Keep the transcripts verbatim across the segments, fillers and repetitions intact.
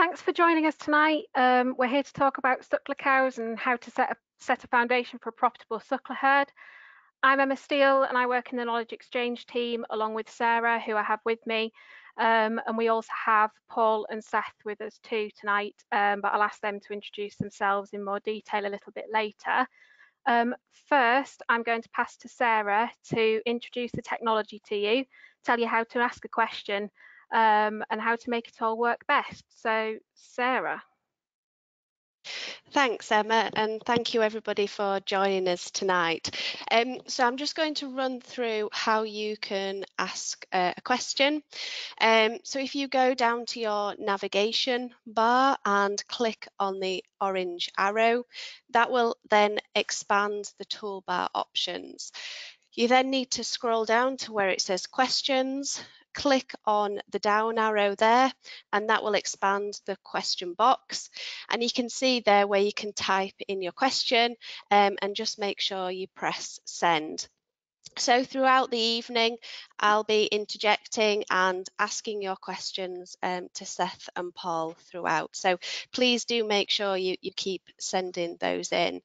thanks for joining us tonight. Um, we're here to talk about suckler cows and how to set a, set a foundation for a profitable suckler herd. I'm Emma Steele and I work in the Knowledge Exchange team along with Sarah, who I have with me. Um, and we also have Paul and Seth with us too tonight, um, but I'll ask them to introduce themselves in more detail a little bit later. Um, first, I'm going to pass to Sarah to introduce the technology to you, tell you how to ask a question um, and how to make it all work best. So, Sarah. Thanks, Emma, and thank you everybody for joining us tonight. Um, so I'm just going to run through how you can ask uh, a question. Um, so if you go down to your navigation bar and click on the orange arrow, that will then expand the toolbar options. You then need to scroll down to where it says questions, click on the down arrow there, and that will expand the question box, and you can see there where you can type in your question um, and just make sure you press send. So throughout the evening I'll be interjecting and asking your questions um, to Seth and Paul throughout, so please do make sure you, you keep sending those in.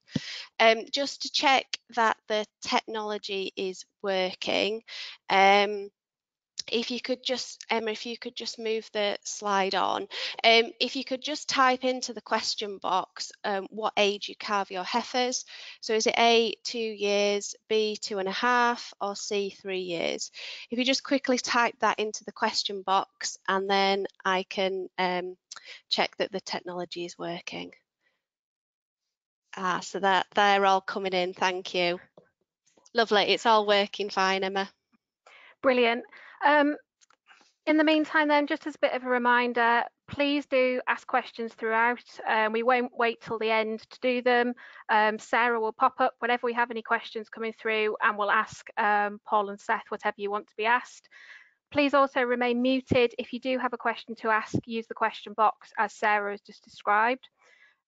Um, just to check that the technology is working, um, if you could just, Emma, if you could just move the slide on. Um, if you could just type into the question box um, what age you calve your heifers. So is it A, two years, B, two and a half, or C, three years? If you just quickly type that into the question box, and then I can um, check that the technology is working. Ah, so that they're all coming in, thank you. Lovely, it's all working fine, Emma. Brilliant. Um, in the meantime then, just as a bit of a reminder, please do ask questions throughout. Um, we won't wait till the end to do them. Um, Sarah will pop up whenever we have any questions coming through, and we'll ask um, Paul and Seth whatever you want to be asked. Please also remain muted. If you do have a question to ask, use the question box as Sarah has just described.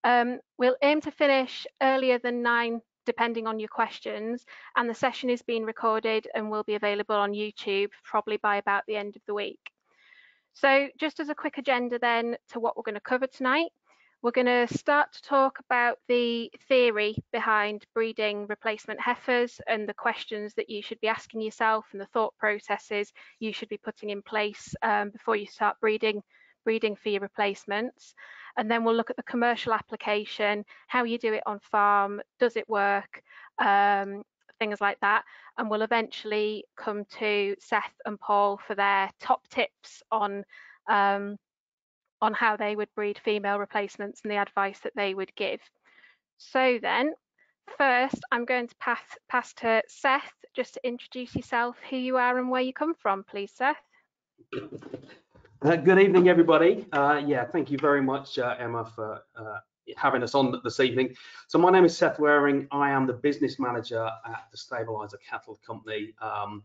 Um, we'll aim to finish earlier than nine depending on your questions, and the session is being recorded and will be available on YouTube probably by about the end of the week. So just as a quick agenda then to what we're going to cover tonight, we're going to start to talk about the theory behind breeding replacement heifers and the questions that you should be asking yourself and the thought processes you should be putting in place um, before you start breeding breeding for your replacements. And then we'll look at the commercial application, how you do it on farm, does it work, um, things like that. And we'll eventually come to Seth and Paul for their top tips on, um, on how they would breed female replacements and the advice that they would give. So then, first, I'm going to pass, pass to Seth, just to introduce yourself, who you are and where you come from, please, Seth. Uh, good evening, everybody. Uh, yeah, thank you very much, uh, Emma, for uh, having us on this evening. So my name is Seth Waring. I am the business manager at the Stabilizer Cattle Company. Um,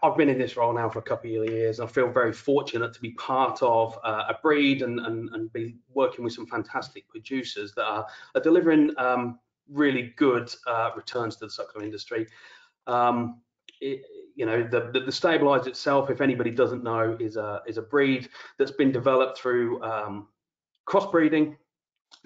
I've been in this role now for a couple of years. I feel very fortunate to be part of uh, a breed and, and, and be working with some fantastic producers that are, are delivering um, really good uh, returns to the suckler industry. Um, it, You know, the, the, the Stabilizer itself, if anybody doesn't know, is a, is a breed that's been developed through um, crossbreeding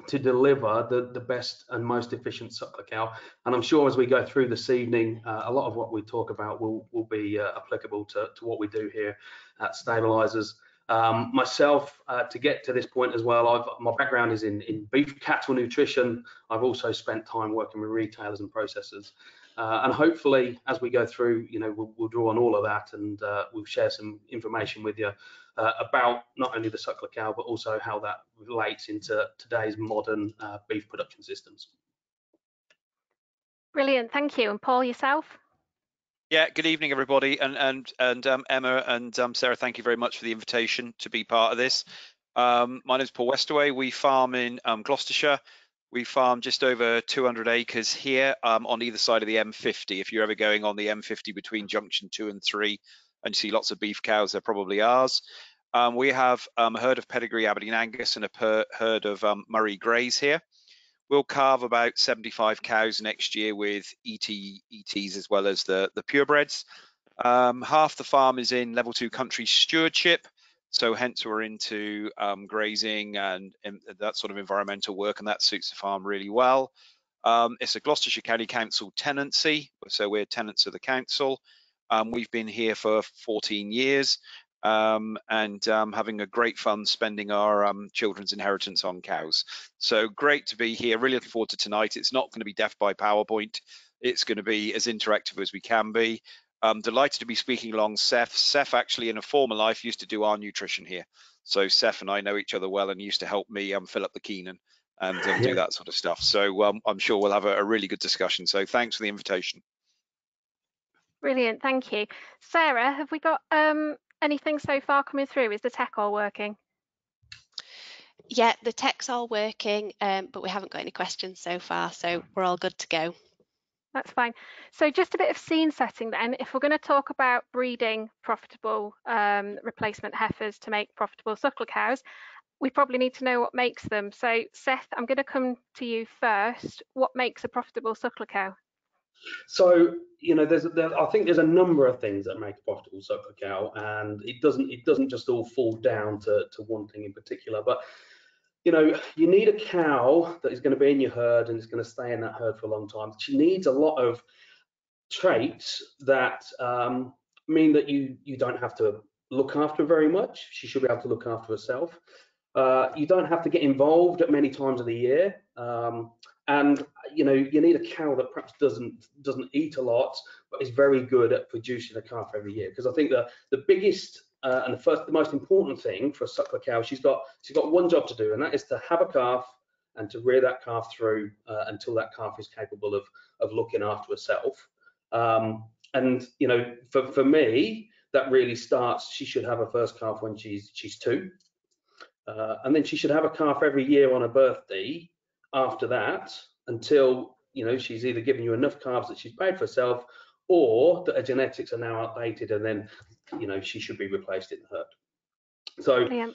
to deliver the, the best and most efficient suckler cow. And I'm sure as we go through this evening, uh, a lot of what we talk about will, will be uh, applicable to, to what we do here at Stabilizers. Um, myself, uh, to get to this point as well, I've, my background is in, in beef cattle nutrition. I've also spent time working with retailers and processors. Uh, and hopefully, as we go through, you know, we'll, we'll draw on all of that, and uh, we'll share some information with you uh, about not only the suckler cow, but also how that relates into today's modern uh, beef production systems. Brilliant, thank you. And Paul, yourself? Yeah, good evening, everybody. And and and um, Emma and um, Sarah, thank you very much for the invitation to be part of this. Um, my name is Paul Westaway. We farm in um, Gloucestershire. We farm just over two hundred acres here um, on either side of the M fifty. If you're ever going on the M fifty between junction two and three and you see lots of beef cows, they're probably ours. Um, we have um, a herd of pedigree Aberdeen Angus and a per herd of um, Murray Greys here. We'll calve about seventy-five cows next year with E T, E Ts as well as the, the purebreds. Um, half the farm is in level two country stewardship. So hence we're into um, grazing and, and that sort of environmental work, and that suits the farm really well. Um, it's a Gloucestershire County Council tenancy, so we're tenants of the council. Um, we've been here for fourteen years um, and um, having a great fun spending our um, children's inheritance on cows. So great to be here, really looking forward to tonight. It's not going to be death by PowerPoint. It's going to be as interactive as we can be. I'm delighted to be speaking along Seth. Seth actually in a former life used to do our nutrition here. So Seth and I know each other well and used to help me um, fill up the Keenan and um, do that sort of stuff. So um, I'm sure we'll have a, a really good discussion. So thanks for the invitation. Brilliant, thank you. Sarah, have we got um, anything so far coming through? Is the tech all working? Yeah, the tech's all working, um, but we haven't got any questions so far. So we're all good to go. That's fine. So just a bit of scene setting then. If we're going to talk about breeding profitable um, replacement heifers to make profitable suckle cows, we probably need to know what makes them. So Seth, I'm going to come to you first. What makes a profitable suckle cow? So, you know, there's, there, I think there's a number of things that make a profitable suckle cow, and it doesn't it doesn't just all fall down to, to one thing in particular. But you know, you need a cow that is going to be in your herd and is going to stay in that herd for a long time. She needs a lot of traits that um, mean that you you don't have to look after her very much. She should be able to look after herself. Uh, you don't have to get involved at many times of the year, um, and you know, you need a cow that perhaps doesn't doesn't eat a lot, but is very good at producing a calf every year. Because I think the the biggest Uh, and the first, the most important thing for a suckler cow, she's got she's got one job to do, and that is to have a calf and to rear that calf through uh, until that calf is capable of of looking after herself. Um, and you know, for for me, that really starts. She should have her first calf when she's she's two, uh, and then she should have a calf every year on her birthday. After that, until you know she's either given you enough calves that she's paid for herself, or that her genetics are now outdated, and then you know she should be replaced in the herd. So yeah.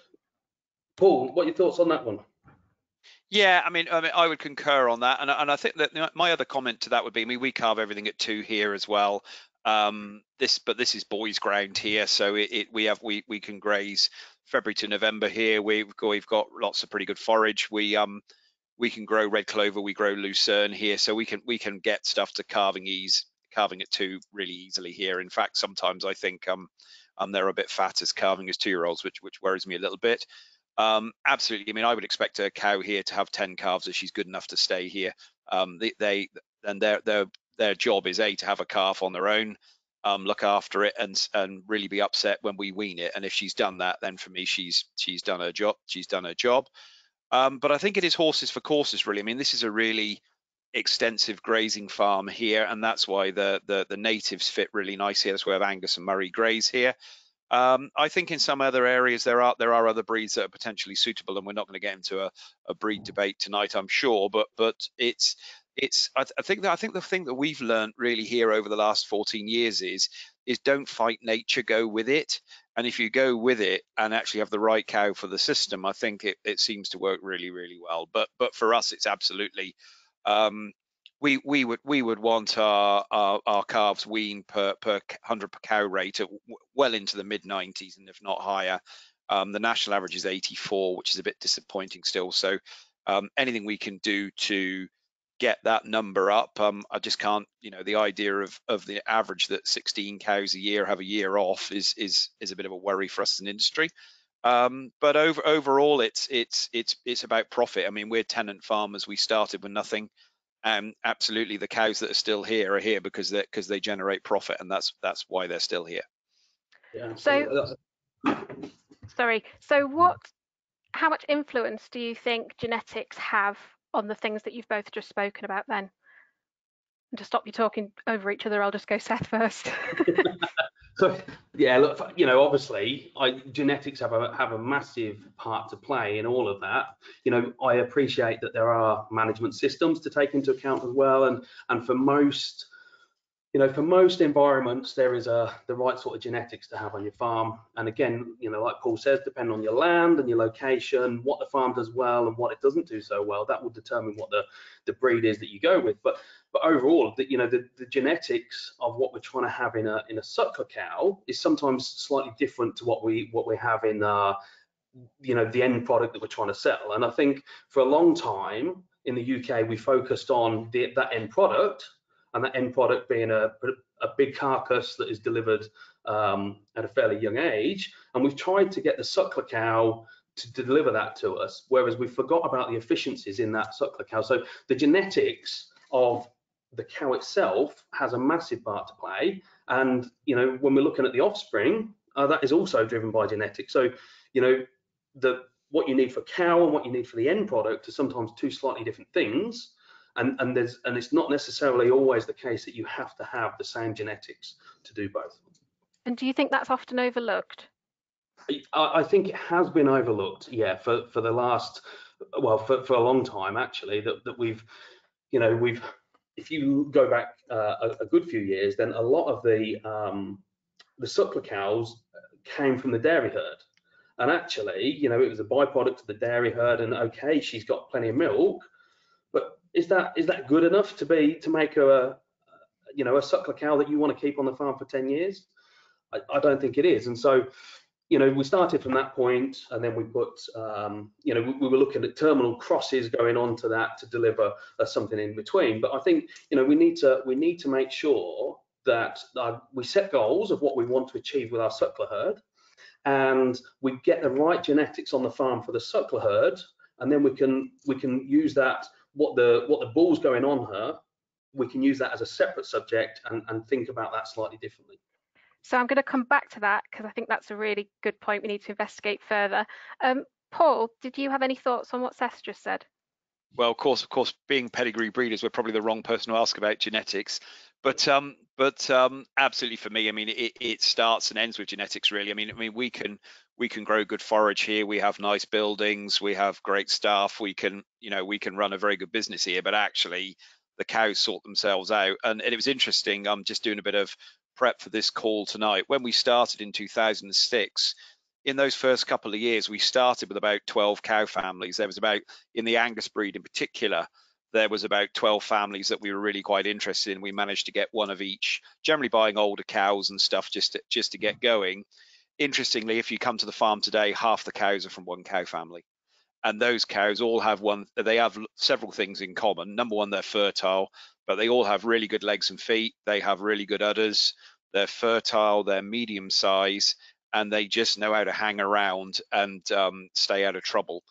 Paul, what are your thoughts on that one? Yeah, I mean, I mean, I would concur on that, and and I think that my other comment to that would be, I mean, we carve everything at two here as well. Um, this, but this is boys' ground here, so it, it we have we we can graze February to November here. We've got, we've got lots of pretty good forage. We um. We can grow red clover, we grow lucerne here, so we can we can get stuff to carving ease. Carving at two really easily here. In fact, sometimes I think um, um they're a bit fat as carving as two-year-olds, which which worries me a little bit. Um, absolutely. I mean, I would expect a cow here to have ten calves if she's good enough to stay here. Um, they, they and their their their job is a to have a calf on their own, um, look after it, and and really be upset when we wean it. And if she's done that, then for me, she's she's done her job. She's done her job. Um, but I think it is horses for courses, really. I mean, this is a really extensive grazing farm here, and that's why the, the the natives fit really nice here. That's why we have Angus and Murray Greys here. Um, I think in some other areas there are there are other breeds that are potentially suitable, and we're not going to get into a, a breed debate tonight, I'm sure. But but it's it's I, th I think that I think the thing that we've learned really here over the last fourteen years is is don't fight nature, go with it. And if you go with it and actually have the right cow for the system, I think it it seems to work really really well. But but for us, it's absolutely um we we would we would want our our, our calves weaned per per hundred per cow rate at well into the mid nineties, and if not higher. Um the national average is eighty-four, which is a bit disappointing still, so um anything we can do to get that number up. um I just can't, you know, the idea of of the average that sixteen cows a year have a year off is is is a bit of a worry for us as an industry. Um, but over, overall, it's it's it's it's about profit. I mean, we're tenant farmers. We started with nothing, and absolutely, the cows that are still here are here because they because they generate profit, and that's that's why they're still here. Yeah, so, sorry. So, what? How much influence do you think genetics have on the things that you've both just spoken about? Then, and to stop you talking over each other, I'll just go Seth first. So yeah, look, you know, obviously, I, genetics have a have a massive part to play in all of that. You know, I appreciate that there are management systems to take into account as well, and and for most you know, for most environments, there is a the right sort of genetics to have on your farm. And again, you know, like Paul says, depending on your land and your location, what the farm does well and what it doesn't do so well, that will determine what the, the breed is that you go with. But but overall, the, you know, the, the genetics of what we're trying to have in a in a suckler cow is sometimes slightly different to what we what we have in uh, you know, the end product that we're trying to sell. And I think for a long time in the U K, we focused on the, that end product. And that end product being a, a big carcass that is delivered um, at a fairly young age. And we've tried to get the suckler cow to deliver that to us, whereas we forgot about the efficiencies in that suckler cow. So the genetics of the cow itself has a massive part to play. And, you know, when we're looking at the offspring, uh, that is also driven by genetics. So, you know, the what you need for cow and what you need for the end product are sometimes two slightly different things. And and there's and it's not necessarily always the case that you have to have the same genetics to do both. And do you think that's often overlooked? I, I think it has been overlooked, yeah, for for the last well for for a long time actually. That that we've, you know, we've if you go back uh, a, a good few years, then a lot of the um, the suckler cows came from the dairy herd. And actually, you know, it was a byproduct of the dairy herd. And okay, she's got plenty of milk, but Is that is that good enough to be to make a, a you know a suckler cow that you want to keep on the farm for ten years? I, I don't think it is. And so, you know, we started from that point, and then we put um, you know we, we were looking at terminal crosses going on to that to deliver uh, something in between. But I think you know we need to we need to make sure that uh, we set goals of what we want to achieve with our suckler herd, and we get the right genetics on the farm for the suckler herd, and then we can we can use that. What the what the bull's going on her, we can use that as a separate subject and, and think about that slightly differently. So I'm going to come back to that because I think that's a really good point we need to investigate further. Um, Paul, did you have any thoughts on what Seth just said? Well, of course, of course, being pedigree breeders, we're probably the wrong person to ask about genetics. But um, but um, absolutely for me, I mean, it, it starts and ends with genetics, really. I mean, I mean, we can we can grow good forage here. We have nice buildings. We have great staff. We can, you know, we can run a very good business here. But actually, the cows sort themselves out. And, and it was interesting. I'm just doing a bit of prep for this call tonight. When we started in two thousand six. In those first couple of years, we started with about twelve cow families. There was about, in the Angus breed in particular, there was about twelve families that we were really quite interested in. We managed to get one of each, generally buying older cows and stuff just to, just to get going. Interestingly, if you come to the farm today, half the cows are from one cow family. And those cows all have one, they have several things in common. Number one, they're fertile, but they all have really good legs and feet. They have really good udders. They're fertile, they're medium size, and they just know how to hang around and um, stay out of trouble.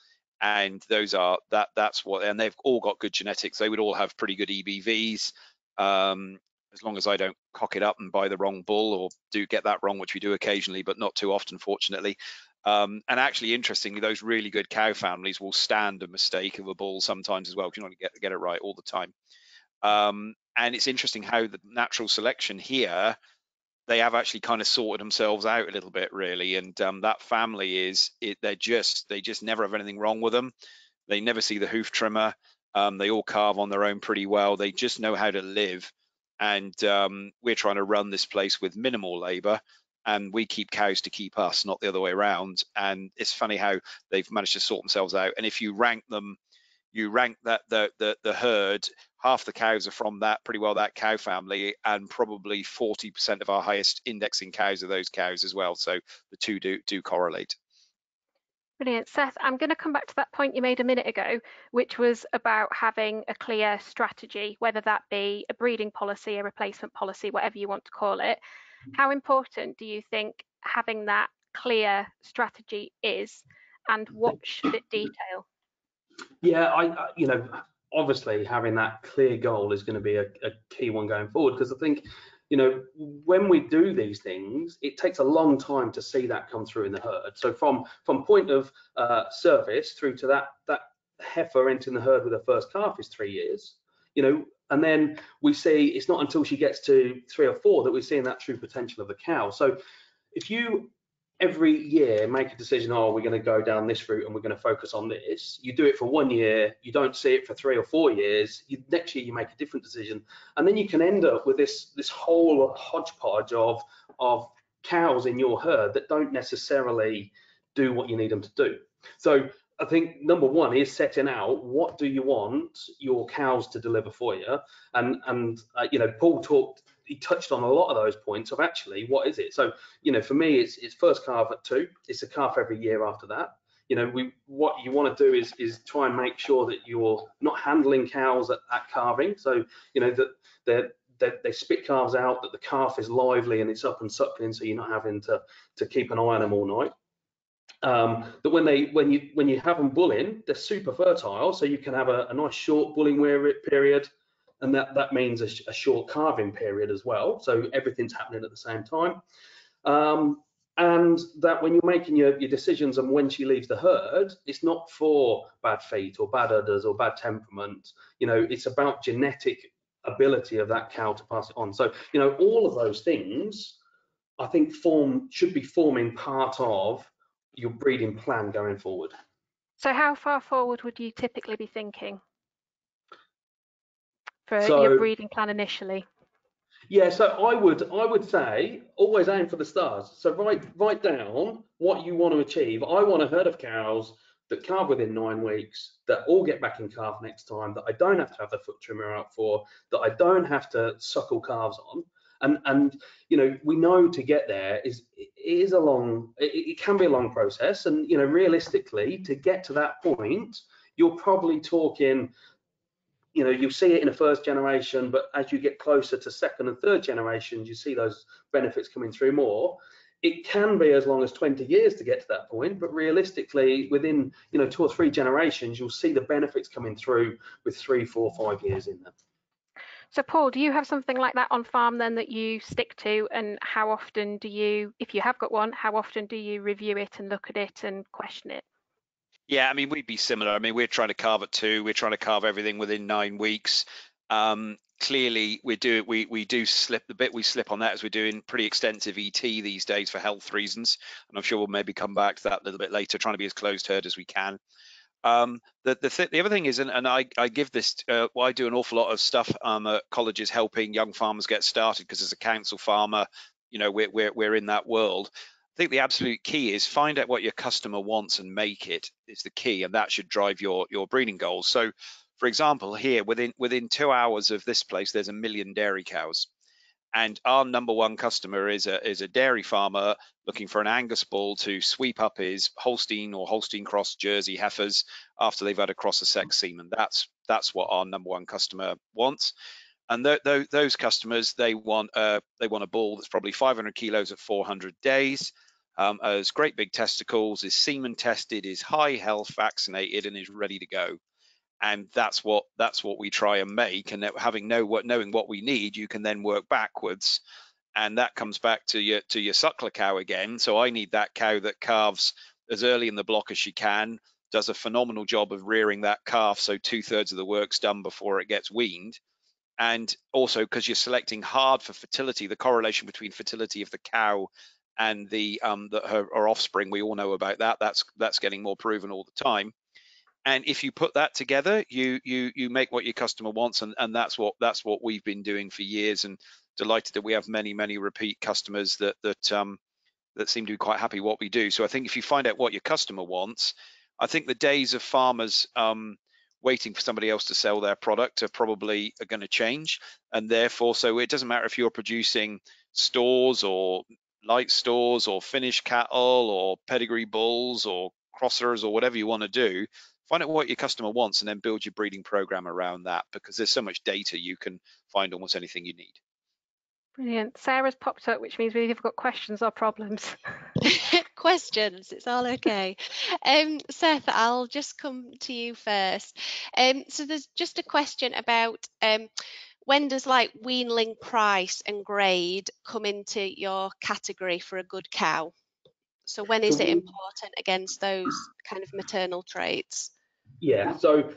And those are that that's what, and they've all got good genetics. They would all have pretty good E B Vs, um, as long as I don't cock it up and buy the wrong bull or do get that wrong, which we do occasionally, but not too often, fortunately. Um, and actually, interestingly, those really good cow families will stand a mistake of a bull sometimes as well, because you don't get, get it right all the time. Um, and it's interesting how the natural selection here, they have actually kind of sorted themselves out a little bit, really. And um, that family is, it, they're just, they just never have anything wrong with them. They never see the hoof trimmer. Um, they all carve on their own pretty well. They just know how to live. And um, we're trying to run this place with minimal labor, and we keep cows to keep us, not the other way around. And it's funny how they've managed to sort themselves out. And if you rank them, you rank that the, the, the herd, half the cows are from that pretty well that cow family, and probably forty percent of our highest indexing cows are those cows as well. So the two do do correlate. Brilliant. Seth, I'm going to come back to that point you made a minute ago, which was about having a clear strategy, whether that be a breeding policy, a replacement policy, whatever you want to call it. How important do you think having that clear strategy is, and what should it detail? Yeah, I, I you know, obviously having that clear goal is going to be a, a key one going forward, because I think, you know, when we do these things, it takes a long time to see that come through in the herd. So from from point of uh, service through to that that heifer entering the herd with her first calf is three years, you know, and then we see it's not until she gets to three or four that we're seeing that true potential of the cow. So if you every year make a decision, oh, we're going to go down this route and we're going to focus on this. You do it for one year, you don't see it for three or four years, you, next year you make a different decision, and then you can end up with this this whole hodgepodge of of cows in your herd that don't necessarily do what you need them to do. So I think number one is setting out what do you want your cows to deliver for you, and and uh, you know, Paul talked he touched on a lot of those points of actually what is it. So you know, for me it's it's first calf at two, it's a calf every year after that. You know, we what you want to do is is try and make sure that you're not handling cows at, at calving, so you know that they're They, they spit calves out, that the calf is lively and it's up and suckling, so you're not having to to keep an eye on them all night. Um, that when they when you when you have them bulling, they're super fertile, so you can have a, a nice short bulling period, and that that means a, sh a short calving period as well. So everything's happening at the same time, um, and that when you're making your, your decisions and when she leaves the herd, it's not for bad feet or bad udders or bad temperament. You know, it's about genetic ability of that cow to pass it on. So you know, all of those things I think form should be forming part of your breeding plan going forward. So how far forward would you typically be thinking for so, your breeding plan initially? Yeah, so I would I would say always aim for the stars. So write write down what you want to achieve. I want a herd of cows that calve within nine weeks, that all get back in calf next time, that I don't have to have the foot trimmer out for, that I don't have to suckle calves on. And, and you know, we know to get there is, it is a long, it, it can be a long process. And, you know, realistically, to get to that point, you're probably talking, you know, you'll see it in a first generation, but as you get closer to second and third generations, you see those benefits coming through more. It can be as long as twenty years to get to that point, but realistically, within you know two or three generations, you'll see the benefits coming through with three, four, five years in them. So, Paul, do you have something like that on farm then that you stick to, and how often do you, if you have got one, how often do you review it and look at it and question it? Yeah, I mean, we'd be similar. I mean, we're trying to calve at two. We're trying to calve everything within nine weeks. Um, Clearly, we do we we do slip the bit we slip on that as we're doing pretty extensive E T these days for health reasons, and I'm sure we'll maybe come back to that a little bit later, trying to be as closed herd as we can. Um, the the, th the other thing is, and, and I I give this uh, well, I do an awful lot of stuff um, at colleges helping young farmers get started, because as a council farmer, you know, we're we're we're in that world. I think the absolute key is find out what your customer wants and make it is the key, and that should drive your your breeding goals. So, for example, here within within two hours of this place, there's a million dairy cows, and our number one customer is a is a dairy farmer looking for an Angus bull to sweep up his Holstein or Holstein cross Jersey heifers after they've had a cross of sex semen. That's that's what our number one customer wants, and th th those customers they want uh they want a bull that's probably five hundred kilos at four hundred days. Um, has great big testicles, is semen tested, is high health, vaccinated, and is ready to go. And that's what that's what we try and make. And that having know what knowing what we need, you can then work backwards, and that comes back to your to your suckler cow again. So I need that cow that calves as early in the block as she can, does a phenomenal job of rearing that calf, so two thirds of the work's done before it gets weaned. And also because you're selecting hard for fertility, the correlation between fertility of the cow and the um the, her, her offspring, we all know about that. That's that's getting more proven all the time. And if you put that together, you you you make what your customer wants, and, and that's what that's what we've been doing for years. And delighted that we have many many repeat customers that that um that seem to be quite happy what we do. So I think if you find out what your customer wants, I think the days of farmers um waiting for somebody else to sell their product are probably are going to change. And therefore, so it doesn't matter if you're producing stores or light stores or finished cattle or pedigree bulls or crossers or whatever you want to do. Find out what your customer wants and then build your breeding program around that, because there's so much data you can find almost anything you need. Brilliant. Sarah's popped up, which means we've got questions or problems. Questions, it's all okay. Um, Seth, I'll just come to you first. Um, so there's just a question about um, when does like weanling price and grade come into your category for a good cow? So when is it important against those kind of maternal traits? Yeah, so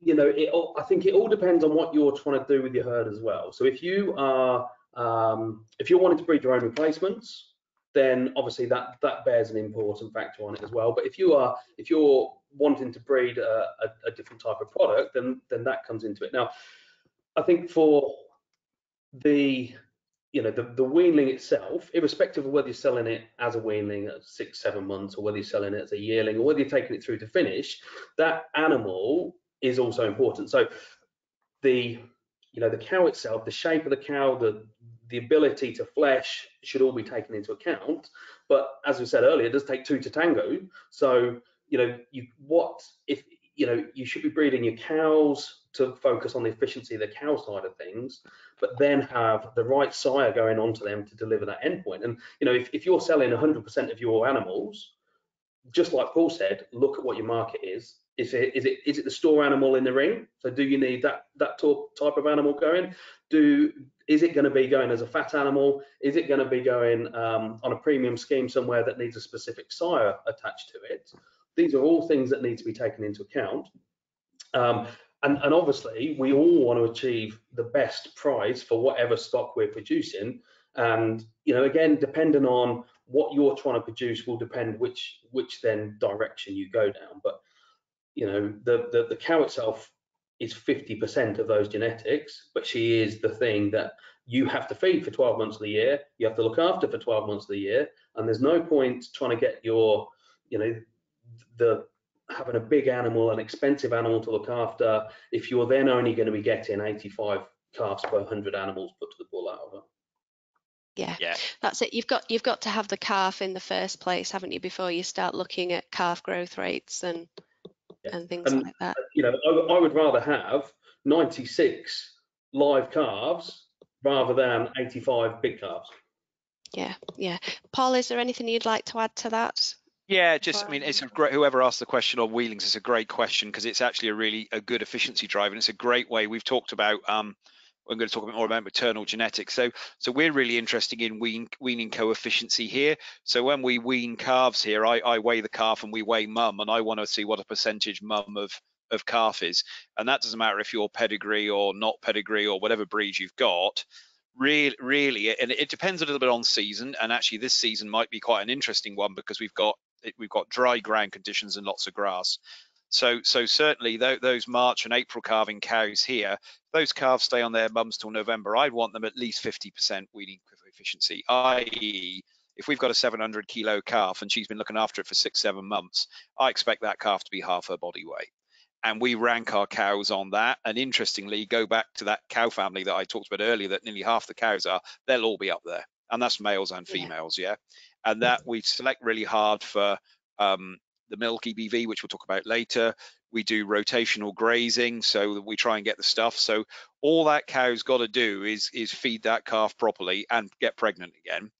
you know, it all, I think it all depends on what you're trying to do with your herd as well. So if you are, um, if you're wanting to breed your own replacements, then obviously that that bears an important factor on it as well. But if you are if you're wanting to breed a, a, a different type of product, then then that comes into it. Now, I think for the you know the, the weanling itself, irrespective of whether you're selling it as a weanling at six, seven months, or whether you're selling it as a yearling, or whether you're taking it through to finish, that animal is also important. So the you know the cow itself, the shape of the cow, the the ability to flesh should all be taken into account. But as we said earlier, it does take two to tango. So, you know, you what if, you know, you should be breeding your cows to focus on the efficiency of the cow side of things, but then have the right sire going on to them to deliver that endpoint. And, you know, if, if you're selling one hundred percent of your animals, just like Paul said, look at what your market is. Is it, is it, is it the store animal in the ring? So do you need that, that type of animal going? Do, is it going to be going as a fat animal? Is it going to be going um, on a premium scheme somewhere that needs a specific sire attached to it? These are all things that need to be taken into account. Um, and, and obviously, we all want to achieve the best price for whatever stock we're producing. And, you know, again, depending on what you're trying to produce will depend which which then direction you go down. But, you know, the, the, the cow itself is fifty percent of those genetics, but she is the thing that you have to feed for twelve months of the year, you have to look after for twelve months of the year, and there's no point trying to get your, you know, the having a big animal, an expensive animal to look after, if you're then only going to be getting eighty-five calves per one hundred animals put to the bull out of her. Yeah, yeah, that's it. You've got you've got to have the calf in the first place, haven't you, before you start looking at calf growth rates and yeah. and things and, like that. You know, I, I would rather have ninety-six live calves rather than eighty-five big calves. Yeah, yeah. Paul, is there anything you'd like to add to that? Yeah, just, I mean, it's a great, whoever asked the question on weanlings, it's a great question because it's actually a really a good efficiency drive, and it's a great way. We've talked about, um, I'm going to talk a bit more about maternal genetics. So, so we're really interested in wean, weaning coefficient here. So when we wean calves here, I, I weigh the calf and we weigh mum, and I want to see what a percentage mum of, of calf is. And that doesn't matter if you're pedigree or not pedigree or whatever breed you've got. Really, really, and it depends a little bit on season. And actually, this season might be quite an interesting one because we've got we've got dry ground conditions and lots of grass. So, so certainly th those March and April calving cows here, those calves stay on their mums till November. I'd want them at least fifty percent weaning efficiency, that is, if we've got a seven hundred kilo calf and she's been looking after it for six, seven months, I expect that calf to be half her body weight. And we rank our cows on that. And interestingly, go back to that cow family that I talked about earlier, that nearly half the cows are, they'll all be up there. And that's males and females, yeah? yeah? And that we select really hard for um, the milk E B V, which we'll talk about later. We do rotational grazing, so that we try and get the stuff. So all that cow's got to do is, is feed that calf properly and get pregnant again.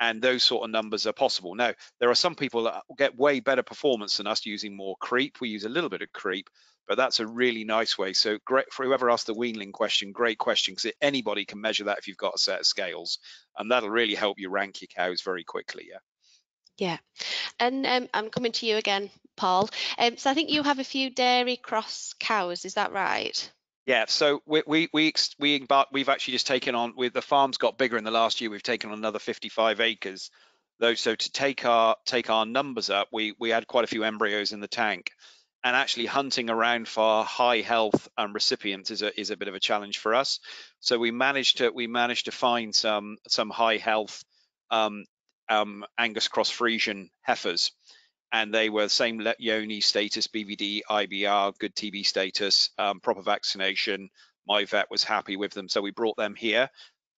And those sort of numbers are possible. Now, there are some people that get way better performance than us using more creep. We use a little bit of creep, but that's a really nice way. So great for whoever asked the weanling question, great question, because anybody can measure that if you've got a set of scales, and that'll really help you rank your cows very quickly, yeah. Yeah, and um, I'm coming to you again, Paul. Um, so I think you have a few dairy cross cows, is that right? Yeah, so we we we we we've actually just taken on, with the farm's got bigger in the last year. We've taken on another fifty-five acres, though. So to take our take our numbers up, we we had quite a few embryos in the tank, and actually hunting around for high health um, recipients is a is a bit of a challenge for us. So we managed to we managed to find some some high health um, um, Angus cross Frisian heifers, and they were the same yoni status, B V D, I B R, good T B status, um, proper vaccination. My vet was happy with them, so we brought them here,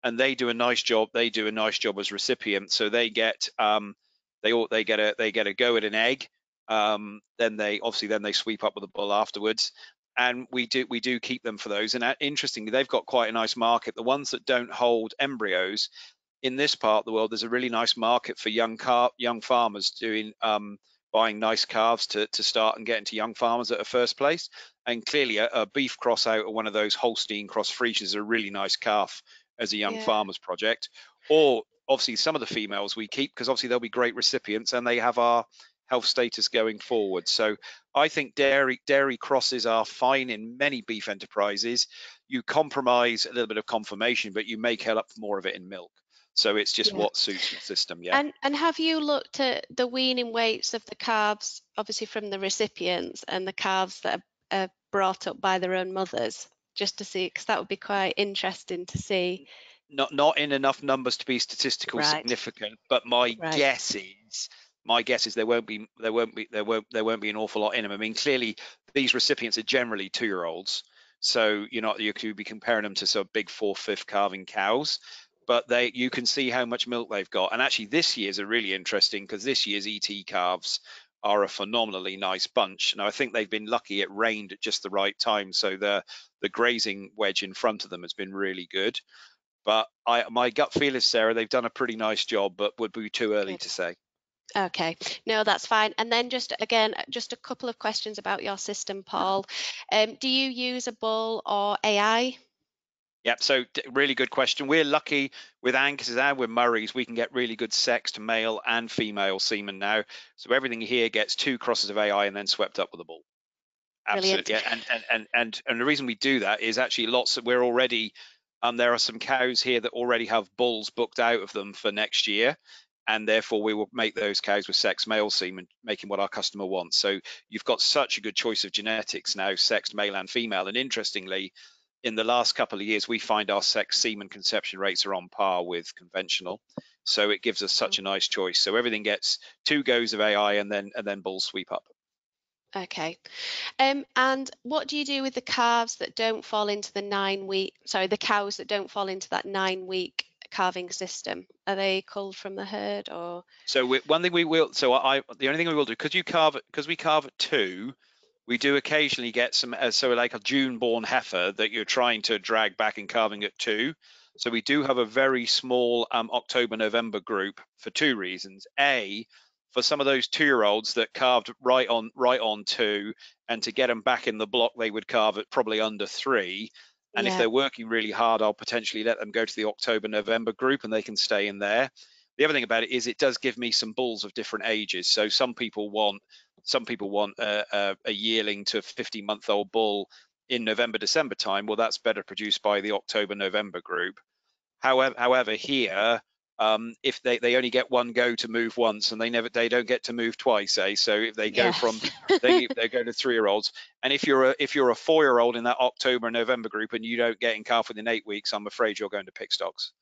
and they do a nice job. They do a nice job as recipients. So they get um, they all they get a they get a go at an egg. Um, then they obviously then they sweep up with the bull afterwards, and we do we do keep them for those. And interestingly, they've got quite a nice market. The ones that don't hold embryos in this part of the world, there's a really nice market for young car young farmers doing. Um, buying nice calves to, to start and get into young farmers at a first place. And clearly a, a beef cross out or one of those Holstein cross Friesians is a really nice calf as a young yeah. farmer's project. Or obviously some of the females we keep, because obviously they'll be great recipients and they have our health status going forward. So I think dairy dairy crosses are fine in many beef enterprises. You compromise a little bit of conformation, but you make up more of it in milk. So it's just yeah. what suits your system. Yeah. And and have you looked at the weaning weights of the calves, obviously from the recipients, and the calves that are, are brought up by their own mothers, just to see, because that would be quite interesting to see. Not not in enough numbers to be statistically right. significant, but my right. guess is my guess is there won't be there won't be there won't there won't be an awful lot in them. I mean, clearly these recipients are generally two-year-olds, so you know you could be comparing them to sort of big four-fifth calving cows, but they you can see how much milk they've got. And actually, this year's are really interesting because this year's E T calves are a phenomenally nice bunch. Now I think they've been lucky; it rained at just the right time, so the the grazing wedge in front of them has been really good. But I, my gut feel is, Sarah, they've done a pretty nice job, but would be too early okay. to say. Okay, no, that's fine. And then just again, just a couple of questions about your system, Paul. Um, do you use a bull or A I? Yep, so really good question. We're lucky with Angus's and with Murray's, we can get really good sexed male and female semen now. So everything here gets two crosses of A I and then swept up with a bull. Absolutely, yeah. and, and, and, and, and the reason we do that is actually lots of, we're already, Um, there are some cows here that already have bulls booked out of them for next year, and therefore we will make those cows with sexed male semen, making what our customer wants. So you've got such a good choice of genetics now, sexed male and female. And interestingly, in the last couple of years, we find our sexed semen conception rates are on par with conventional. So it gives us such a nice choice. So everything gets two goes of A I and then and then bulls sweep up. Okay, um, and what do you do with the calves that don't fall into the nine week, sorry, the cows that don't fall into that nine week calving system? Are they culled from the herd or? So we, one thing we will, so I, the only thing we will do, because you calve, because we calve at two, we do occasionally get some, uh, so like a June born heifer that you're trying to drag back and calving at two. So we do have a very small um, October, November group for two reasons. A, for some of those two-year-olds that calved right on right on two, and to get them back in the block, they would calve at probably under three. And yeah. if they're working really hard, I'll potentially let them go to the October, November group and they can stay in there. The other thing about it is it does give me some bulls of different ages. So some people want some people want a, a, a yearling to a fifteen-month-old bull in November, December time. Well, that's better produced by the October, November group. However, however here, Um, if they, they only get one go to move once, and they never they don't get to move twice, eh? So if they go yeah. from they they go to three year olds, and if you're a if you're a four year old in that October and November group, and you don't get in calf within eight weeks, I'm afraid you're going to pick stocks,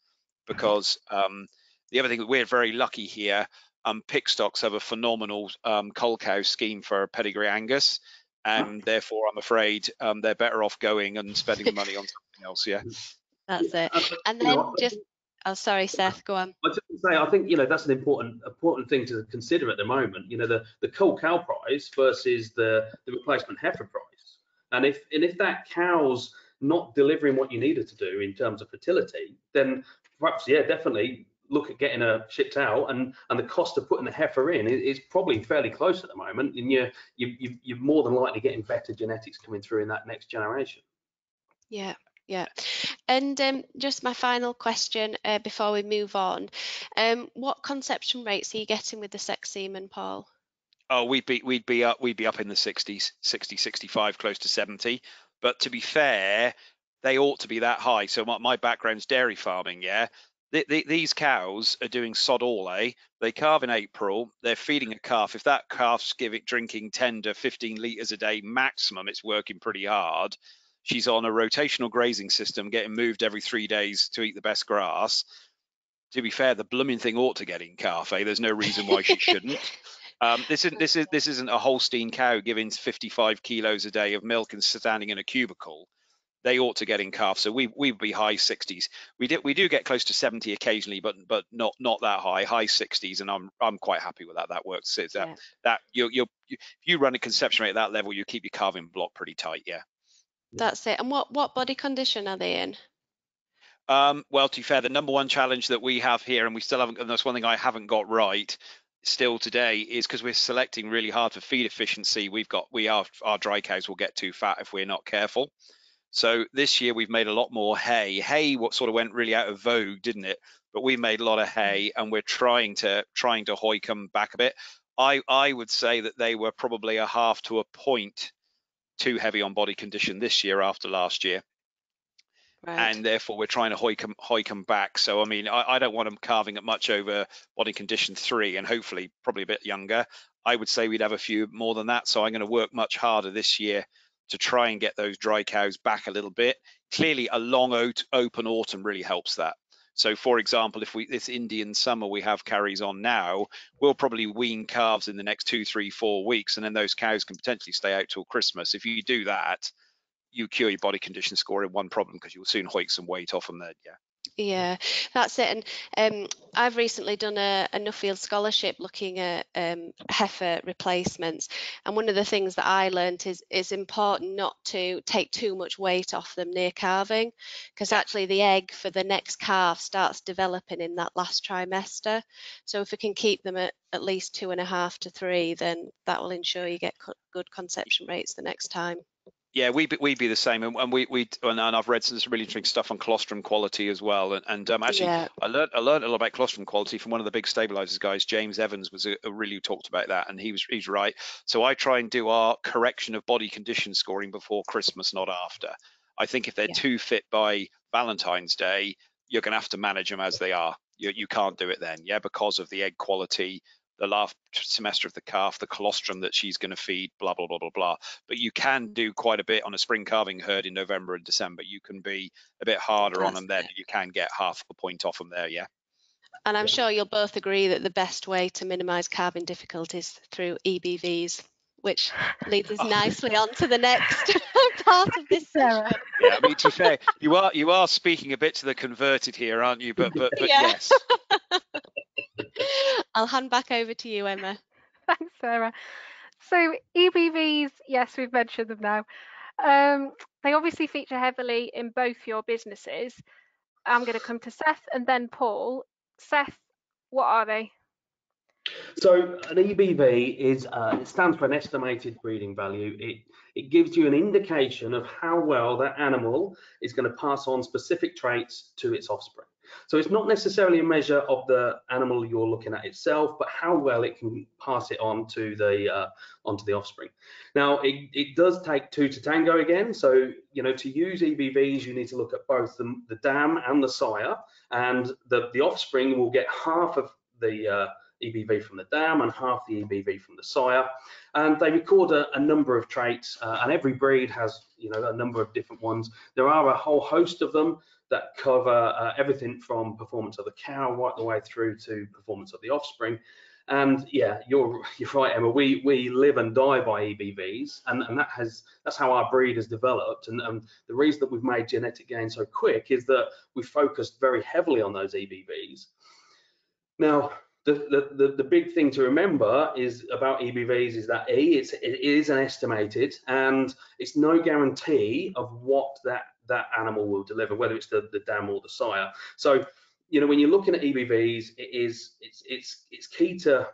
because um, the other thing we're very lucky here, um, pick stocks have a phenomenal um, cull cow scheme for pedigree Angus, and therefore I'm afraid um, they're better off going and spending the money on something else. Yeah, that's it. And then just. Oh, sorry, Seth, go on. I was just going to say, I think, you know, that's an important important thing to consider at the moment, you know, the, the cull cow price versus the, the replacement heifer price. And if and if that cow's not delivering what you need her to do in terms of fertility, then perhaps, yeah, definitely look at getting her shipped out, and, and the cost of putting the heifer in is probably fairly close at the moment, and you're, you, you're more than likely getting better genetics coming through in that next generation. Yeah. Yeah, and um, just my final question uh, before we move on. Um, what conception rates are you getting with the sex semen, Paul? Oh, we'd be we'd be up we'd be up in the sixties, sixty, sixty-five, close to seventy. But to be fair, they ought to be that high. So my, my background's dairy farming. Yeah, the, the, these cows are doing sod all, eh? They calve in April. They're feeding a calf. If that calf's give it drinking ten to fifteen litres a day maximum, it's working pretty hard. She's on a rotational grazing system, getting moved every three days to eat the best grass. To be fair, the blooming thing ought to get in calf, eh? There's no reason why she shouldn't. Um, this isn't this is this isn't a Holstein cow giving fifty-five kilos a day of milk and standing in a cubicle. They ought to get in calf. So we we'd be high sixties. We do we do get close to seventy occasionally, but but not not that high, high sixties, and I'm I'm quite happy with that. That works. That yeah. that you you if you run a conception rate at that level, you keep your calving block pretty tight, yeah. That's it. And what what body condition are they in? Um, well, to be fair, the number one challenge that we have here, and we still haven't, and that's one thing I haven't got right still today, is because we're selecting really hard for feed efficiency. We've got we are our dry cows will get too fat if we're not careful. So this year we've made a lot more hay. Hay what sort of went really out of vogue, didn't it? But we made a lot of hay, and we're trying to trying to hoik them back a bit. I I would say that they were probably a half to a point too heavy on body condition this year after last year. Right. And therefore we're trying to hoik them, hoik them back. So, I mean, I, I don't want them calving at much over body condition three, and hopefully probably a bit younger. I would say we'd have a few more than that. So I'm going to work much harder this year to try and get those dry cows back a little bit. Clearly a long open autumn really helps that. So for example, if we, this Indian summer we have carries on now, we'll probably wean calves in the next two, three, four weeks. And then those cows can potentially stay out till Christmas. If you do that, you cure your body condition score in one problem, because you'll soon hoik some weight off them there. Yeah. Yeah, that's it. And um, I've recently done a, a Nuffield scholarship looking at um, heifer replacements. And one of the things that I learned is it's important not to take too much weight off them near calving, because actually the egg for the next calf starts developing in that last trimester. So if we can keep them at, at least two and a half to three, then that will ensure you get co- good conception rates the next time. Yeah, we we'd be the same, and, and we we and I've read some really interesting stuff on colostrum quality as well. And, and um, actually, yeah. I learned I learned a lot about colostrum quality from one of the big stabilizers guys, James Evans, was a, a really talked about that, and he was he's right. So I try and do our correction of body condition scoring before Christmas, not after. I think if they're yeah. too fit by Valentine's Day, you're going to have to manage them as they are. You you can't do it then, yeah, because of the egg quality, the last semester of the calf, the colostrum that she's going to feed, blah, blah, blah, blah, blah. But you can do quite a bit on a spring calving herd in November and December. You can be a bit harder That's on them there. You can get half a point off them there, yeah. And I'm sure you'll both agree that the best way to minimise calving difficulties through E B Vs, which leads us nicely on to the next part of this session. Yeah, I mean, to be fair, you are, you are speaking a bit to the converted here, aren't you? But, but, but yeah. yes. I'll hand back over to you, Emma. Thanks, Sarah. So E B Vs, yes, we've mentioned them now. Um, they obviously feature heavily in both your businesses. I'm going to come to Seth and then Paul. Seth, what are they? So an E B V is uh, it stands for an estimated breeding value. It it gives you an indication of how well that animal is going to pass on specific traits to its offspring. So it's not necessarily a measure of the animal you're looking at itself, but how well it can pass it on to the uh, onto the offspring. Now, it, it does take two to tango again. So, you know, to use E B Vs, you need to look at both the, the dam and the sire, and the, the offspring will get half of the uh, E B V from the dam and half the E B V from the sire. And they record a, a number of traits, uh, and every breed has, you know, a number of different ones. There are a whole host of them that cover uh, everything from performance of the cow right the way through to performance of the offspring. And yeah, you're you're right, Emma. We we live and die by E B Vs, and, and that has that's how our breed has developed. And, and the reason that we've made genetic gain so quick is that we focused very heavily on those E B Vs. Now, the the the big thing to remember is about E B Vs is that E it's it is an estimated, and it's no guarantee of what that that animal will deliver, whether it's the, the dam or the sire. So, you know, when you're looking at E B Vs, it is it's it's it's key to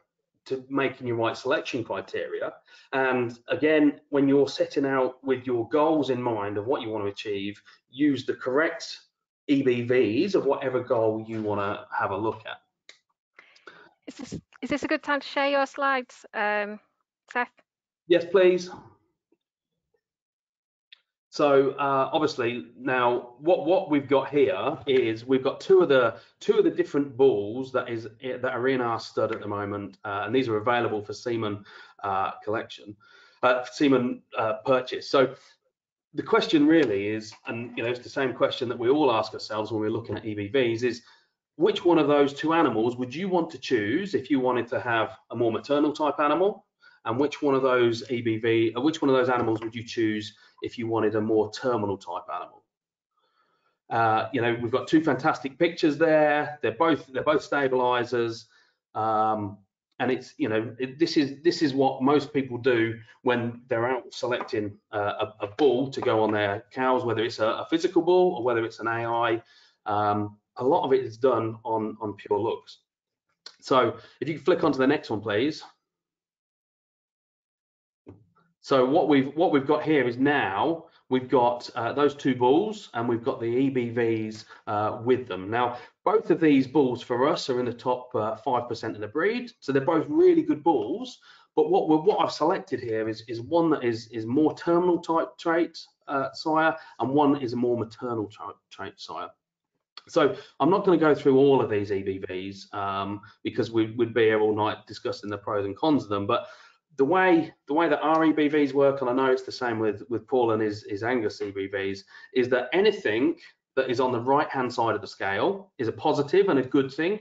to making your right selection criteria. And again, when you're setting out with your goals in mind of what you want to achieve, use the correct E B Vs of whatever goal you want to have a look at. Is this is this a good time to share your slides, um, Seth? Yes, please. So uh, obviously now what what we've got here is we've got two of the two of the different bulls that is that are in our stud at the moment, uh, and these are available for semen uh, collection, uh, semen uh, purchase. So the question really is, and you know, it's the same question that we all ask ourselves when we're looking at E B Vs, is which one of those two animals would you want to choose if you wanted to have a more maternal type animal, and which one of those E B V, which one of those animals would you choose if you wanted a more terminal type animal? Uh, you know, we've got two fantastic pictures there. They're both they're both stabilizers, um, and it's you know it, this is this is what most people do when they're out selecting uh, a, a bull to go on their cows, whether it's a, a physical bull or whether it's an A I. Um, a lot of it is done on on pure looks. So if you can flick onto the next one, please. So what we've what we've got here is now we've got uh, those two bulls, and we've got the E B Vs uh, with them. Now both of these bulls for us are in the top five percent uh, of the breed, so they're both really good bulls, But what we're, what I've selected here is is one that is is more terminal type trait uh, sire, and one is a more maternal type trait sire. So I'm not going to go through all of these E B Vs um, because we would be here all night discussing the pros and cons of them. But the way the way that our E B Vs work, and I know it's the same with with Paul and his his Angus E B Vs, is that anything that is on the right hand side of the scale is a positive and a good thing.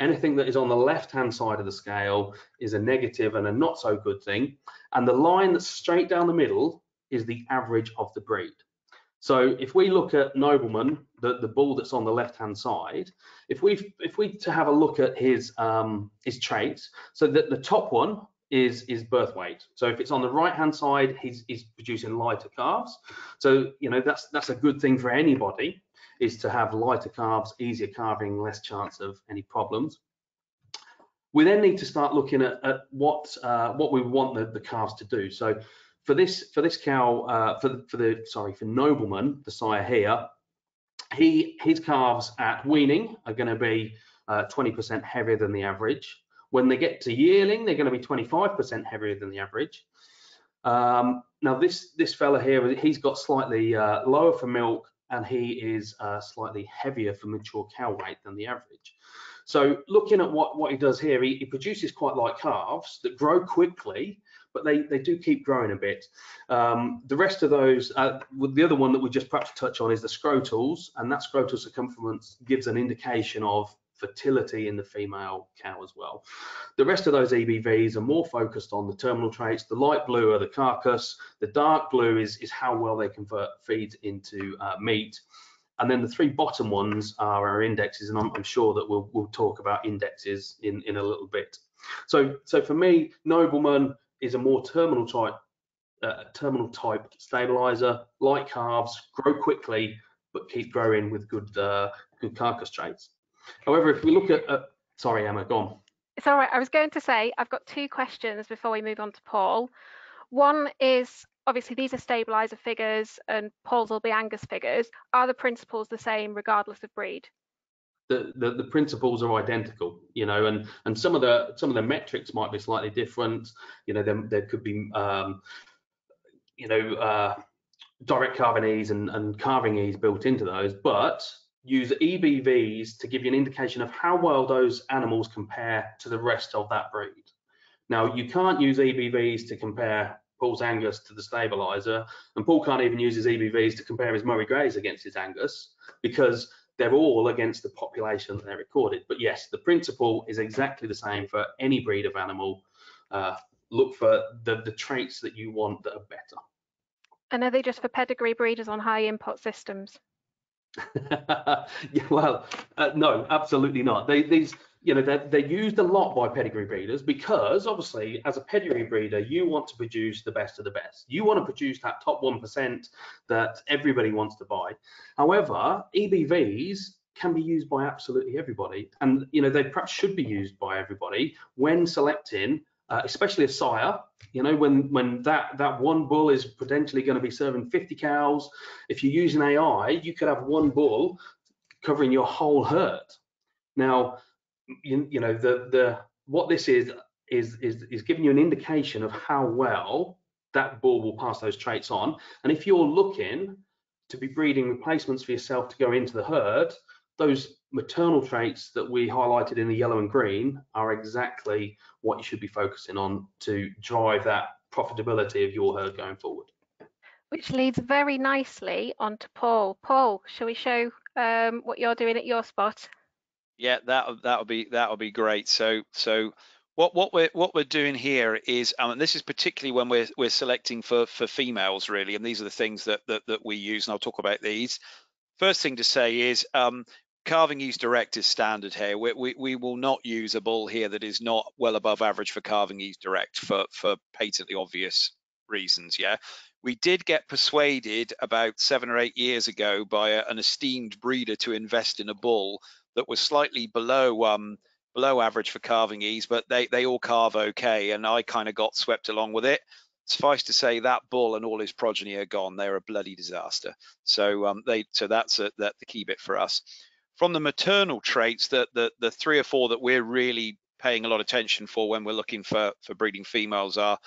Anything that is on the left-hand side of the scale is a negative and a not so good thing. And the line that's straight down the middle is the average of the breed. So if we look at Nobleman, the, the bull that's on the left-hand side, if we if we to have a look at his um, his traits, so that the top one is is birth weight. So if it's on the right-hand side, he's, he's producing lighter calves. So you know that's that's a good thing for anybody, is to have lighter calves, easier carving, less chance of any problems. We then need to start looking at, at what uh, what we want the, the calves to do. So for this for this cow, uh, for the, for the sorry for Nobleman, the sire here, he his calves at weaning are going to be twenty percent uh, heavier than the average. When they get to yearling, they're going to be twenty-five percent heavier than the average. Um, now this this fella here, he's got slightly uh, lower for milk, and he is uh, slightly heavier for mature cow weight than the average. So looking at what, what he does here, he, he produces quite light calves that grow quickly, but they, they do keep growing a bit. Um, the rest of those, uh, the other one that we just perhaps touch on is the scrotals, and that scrotal circumference gives an indication of fertility in the female cow as well. The rest of those E B Vs are more focused on the terminal traits. The light blue are the carcass, the dark blue is, is how well they convert feed into uh, meat. And then the three bottom ones are our indexes, and I'm, I'm sure that we'll, we'll talk about indexes in, in a little bit. So, so for me, Nobleman is a more terminal type, uh, terminal type stabilizer, light calves, grow quickly, but keep growing with good, uh, good carcass traits. However, if we look at, uh, sorry, Emma, go on. It's all right. I was going to say, I've got two questions before we move on to Paul. One is, obviously, these are stabilizer figures and Paul's will be Angus figures. Are the principles the same regardless of breed? The, the, the principles are identical, you know, and, and some of the some of the metrics might be slightly different. You know, there, there could be, um, you know, uh, direct carving ease and, and carving ease built into those, but use E B Vs to give you an indication of how well those animals compare to the rest of that breed. Now, you can't use E B Vs to compare Paul's Angus to the stabilizer, and Paul can't even use his E B Vs to compare his Murray Greys against his Angus, because they're all against the population that they're recorded. But yes, the principle is exactly the same for any breed of animal. Uh, look for the, the traits that you want that are better. And are they just for pedigree breeders on high input systems? yeah, well, uh, no, absolutely not. They, these, you know, they're, they're used a lot by pedigree breeders because, obviously, as a pedigree breeder, you want to produce the best of the best. You want to produce that top one percent that everybody wants to buy. However, E B Vs can be used by absolutely everybody, and you know they perhaps should be used by everybody when selecting, uh, especially a sire. You know, when when that that one bull is potentially going to be serving fifty cows, if you're using A I, you could have one bull covering your whole herd. Now, you, you know the the what this is is is is giving you an indication of how well that bull will pass those traits on. And if you're looking to be breeding replacements for yourself to go into the herd, those maternal traits that we highlighted in the yellow and green are exactly what you should be focusing on to drive that profitability of your herd going forward. Which leads very nicely on to Paul. Paul, shall we show um, what you're doing at your spot? Yeah, that that'll be that'll be great. So so what what we're what we're doing here is, um, and this is particularly when we're we're selecting for for females really, and these are the things that that, that we use, and I'll talk about these. First thing to say is, um, carving ease direct is standard here. We, we, we will not use a bull here that is not well above average for carving ease direct for, for patently obvious reasons, yeah? We did get persuaded about seven or eight years ago by a, an esteemed breeder to invest in a bull that was slightly below um, below average for carving ease, but they, they all carve okay, and I kind of got swept along with it. Suffice to say, that bull and all his progeny are gone. They're a bloody disaster. So um, they so that's a, that the key bit for us. From the maternal traits, that the, the three or four that we're really paying a lot of attention for when we're looking for, for breeding females are,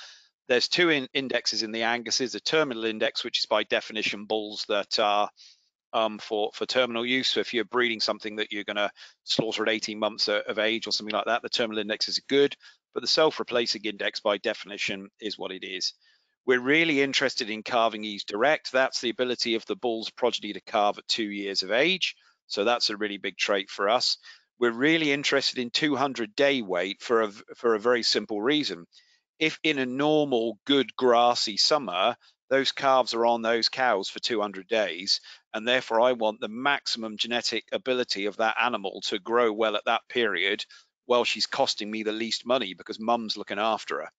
there's two in indexes in the Anguses, a terminal index, which is by definition bulls that are um, for, for terminal use. So if you're breeding something that you're gonna slaughter at eighteen months of age or something like that, the terminal index is good, but the self-replacing index by definition is what it is. We're really interested in calving ease direct. That's the ability of the bull's progeny to calve at two years of age. So that's a really big trait for us. We're really interested in two hundred day weight for a, for a very simple reason. If in a normal, good, grassy summer, those calves are on those cows for two hundred days, and therefore I want the maximum genetic ability of that animal to grow well at that period while she's costing me the least money because mum's looking after her.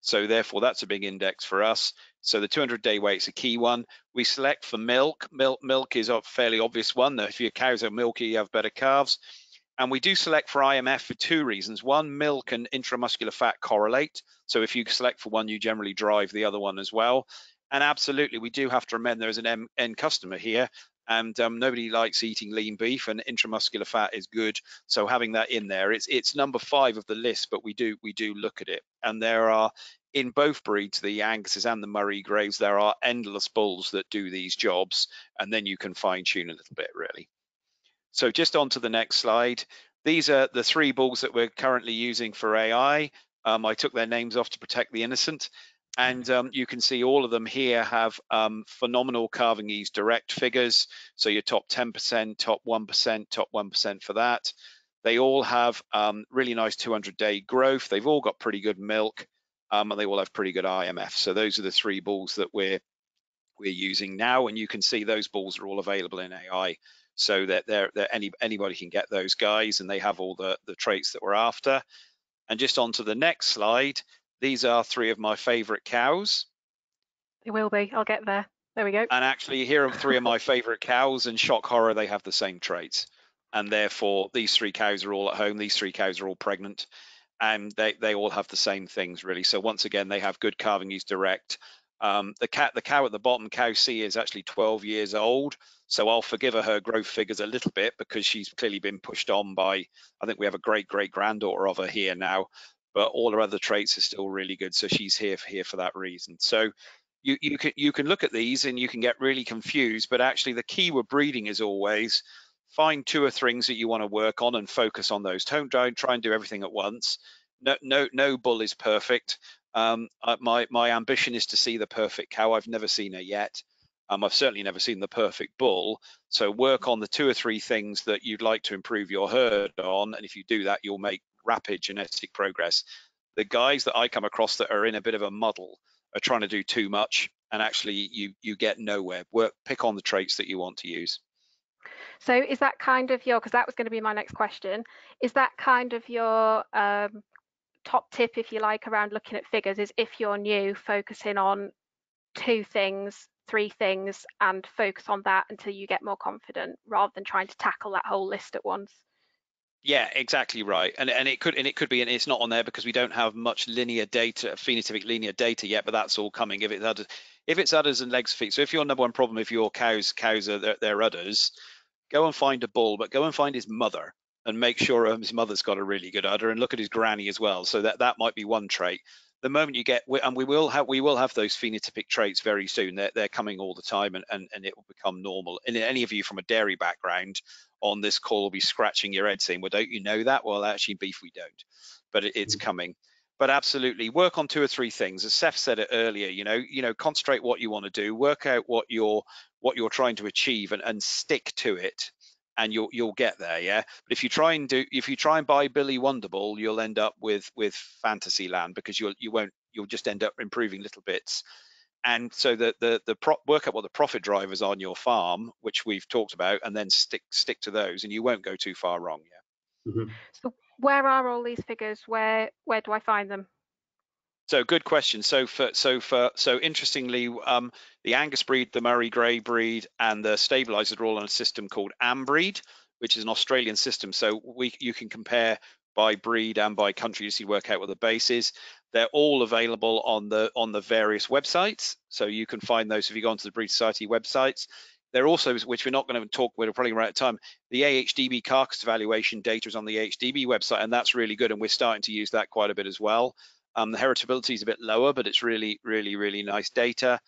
So therefore, that's a big index for us. So the two hundred day weight's a key one. We select for milk. Milk, milk is a fairly obvious one. If your cows are milky, you have better calves. And we do select for I M F for two reasons. One, milk and intramuscular fat correlate. So if you select for one, you generally drive the other one as well. And absolutely, we do have to remember there is an end customer here, and um, nobody likes eating lean beef, and intramuscular fat is good. So having that in there, it's it's number five of the list, but we do we do look at it. And there are, in both breeds, the Anguses and the Murray Greys, there are endless bulls that do these jobs, and then you can fine tune a little bit, really. So just on to the next slide. These are the three bulls that we're currently using for A I. Um, I took their names off to protect the innocent. And um, you can see all of them here have um, phenomenal calving ease direct figures. So your top ten percent, top one percent, top one percent for that. They all have um, really nice two hundred day growth. They've all got pretty good milk, um, and they all have pretty good I M F. So those are the three bulls that we're, we're using now. And you can see those bulls are all available in A I, so that they're, they're any, anybody can get those guys, and they have all the, the traits that we're after. And just on to the next slide. These are three of my favorite cows. They will be, I'll get there. There we go. And actually, here are three of my favorite cows, and shock horror, they have the same traits. And therefore, these three cows are all at home. These three cows are all pregnant, and they, they all have the same things, really. So once again, they have good calving ease direct. Um, the, cat, the cow at the bottom, cow C, is actually twelve years old. So I'll forgive her her growth figures a little bit, because she's clearly been pushed on by, I think we have a great, great granddaughter of her here now. But all her other traits are still really good. So she's here for, here for that reason. So you, you, can, you can look at these and you can get really confused, but actually the key with breeding is always find two or things that you want to work on and focus on those. Don't, don't try and do everything at once. No, no, no bull is perfect. Um, my, my ambition is to see the perfect cow. I've never seen her yet. Um, I've certainly never seen the perfect bull. So work on the two or three things that you'd like to improve your herd on. And if you do that, you'll make rapid genetic progress. The guys that I come across that are in a bit of a muddle are trying to do too much, and actually you you get nowhere. Work, pick on the traits that you want to use. So is that kind of your, because that was going to be my next question, is that kind of your um, top tip, if you like, around looking at figures, is if you're new, focusing on two things, three things, and focus on that until you get more confident, rather than trying to tackle that whole list at once? Yeah, exactly right. And and it could and it could be, and it's not on there because we don't have much linear data, phenotypic linear data yet, but that's all coming. If it's udders, if it's udders and legs feet. So if your number one problem, if your cows cows are their, their udders, go and find a bull, but go and find his mother and make sure um, his mother's got a really good udder, and look at his granny as well. So that that might be one trait. The moment you get, and we will have we will have those phenotypic traits very soon. They're, they're coming all the time, and, and and it will become normal. And any of you from a dairy background on this call will be scratching your head saying, well, don't you know that? Well, actually, beef, we don't, but it, it's coming. But absolutely, work on two or three things. As Seth said it earlier, you know, you know, concentrate what you want to do, work out what you're what you're trying to achieve, and, and stick to it, and you'll you'll get there. Yeah, but if you try and do if you try and buy Billy Wonderbull, you'll end up with with fantasy land, because you'll you won't you'll just end up improving little bits. And so the the the prop, work out what the profit drivers are on your farm, which we've talked about, and then stick stick to those, and you won't go too far wrong. Yeah. Mm-hmm. So where are all these figures? Where where do I find them? So good question. So for so for so interestingly, um, the Angus breed, the Murray Grey breed, and the Stabilizer are all on a system called Ambreed, which is an Australian system. So we you can compare by breed and by country, so you work out what the base is. They're all available on the on the various websites, so you can find those if you go onto the Breed Society websites. There also, which we're not going to talk, we're probably right at time, the A H D B carcass valuation data is on the A H D B website, and that's really good, and we're starting to use that quite a bit as well. Um, the heritability is a bit lower, but it's really, really, really nice data.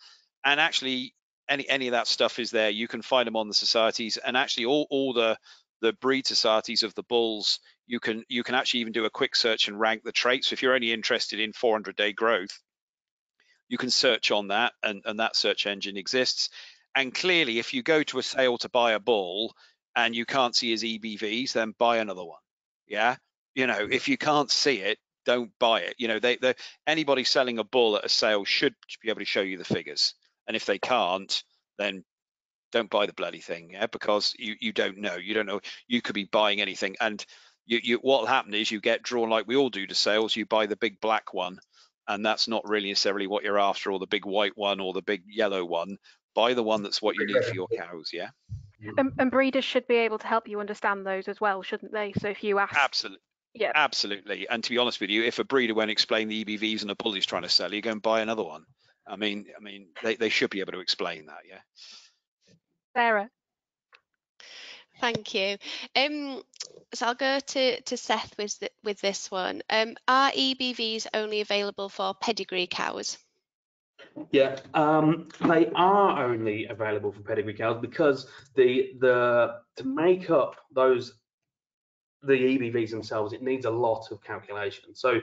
And actually, any any of that stuff is there. You can find them on the societies, and actually all, all the, the breed societies of the bulls, you can, you can actually even do a quick search and rank the traits. So if you're only interested in four hundred day growth, you can search on that, and, and that search engine exists. And clearly, if you go to a sale to buy a bull and you can't see his E B Vs, then buy another one. Yeah, you know, if you can't see it, don't buy it. You know, they, they anybody selling a bull at a sale should be able to show you the figures. And if they can't, then don't buy the bloody thing. Yeah, because you you don't know. You don't know. You could be buying anything, and you, you what'll happen is you get drawn like we all do to sales. You buy the big black one, and that's not really necessarily what you're after, or the big white one, or the big yellow one. Buy the one that's what you need for your cows, yeah? And, and breeders should be able to help you understand those as well, shouldn't they? So if you ask... Absolutely. Yeah. Absolutely. And to be honest with you, if a breeder won't explain the E B Vs and a bull he's trying to sell, you go and buy another one. I mean, I mean, they, they should be able to explain that, yeah? Sarah. Thank you. Um, so I'll go to, to Seth with, the, with this one. Um, are E B Vs only available for pedigree cows? Yeah, um, they are only available for pedigree cows because the the to make up those the E B Vs themselves, it needs a lot of calculation. So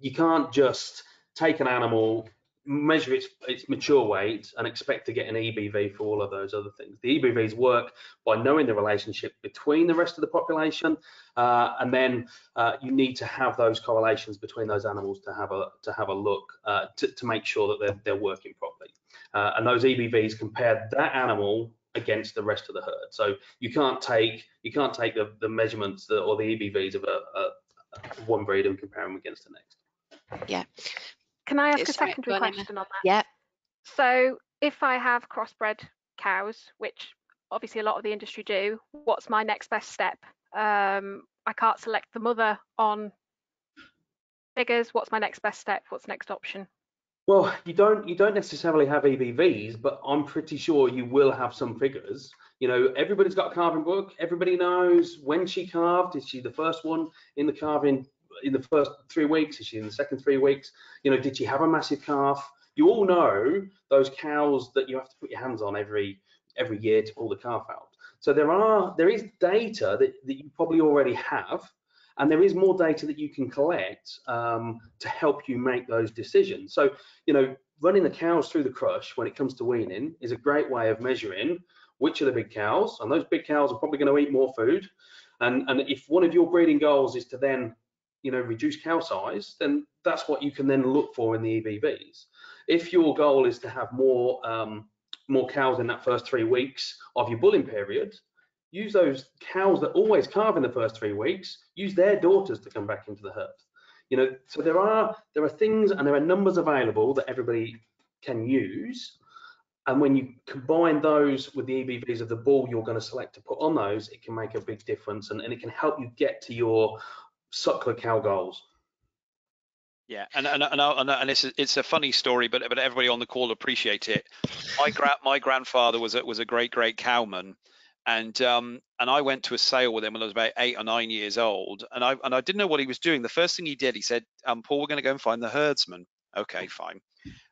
you can't just take an animal, measure its its mature weight, and expect to get an E B V for all of those other things. The E B Vs work by knowing the relationship between the rest of the population, uh, and then uh, you need to have those correlations between those animals to have a to have a look uh, to to make sure that they're they're working properly. Uh, and those E B Vs compare that animal against the rest of the herd. So you can't take you can't take the the measurements that, or the E B Vs of a, a, a one breed and compare them against the next. Yeah. Can I ask it's a secondary right, question on that? Yeah. So if I have crossbred cows, which obviously a lot of the industry do, what's my next best step? Um, I can't select the mother on figures. What's my next best step? What's the next option? Well, you don't you don't necessarily have E B Vs, but I'm pretty sure you will have some figures. You know, everybody's got a calving book. Everybody knows when she calved. Is she the first one in the calving? In the first three weeks, is she in the second three weeks? You know, did she have a massive calf? You all know those cows that you have to put your hands on every every year to pull the calf out. So there are there is data that, that you probably already have, and there is more data that you can collect um, to help you make those decisions. So, you know, running the cows through the crush when it comes to weaning is a great way of measuring which are the big cows, and those big cows are probably going to eat more food. And and if one of your breeding goals is to then you know, reduce cow size, then that's what you can then look for in the E B Vs. If your goal is to have more um, more cows in that first three weeks of your bulling period, use those cows that always calve in the first three weeks, use their daughters to come back into the herd. You know, so there are, there are things and there are numbers available that everybody can use. And when you combine those with the E B Vs of the bull you're going to select to put on those, it can make a big difference, and, and it can help you get to your suckler cow goals. Yeah, and and and, and, and it's, a, it's a funny story, but but everybody on the call appreciate it. My gra my grandfather was a, was a great great cowman, and um and I went to a sale with him when I was about eight or nine years old, and I and I didn't know what he was doing. The first thing he did, he said, um, Paul, we're going to go and find the herdsman. Okay, fine.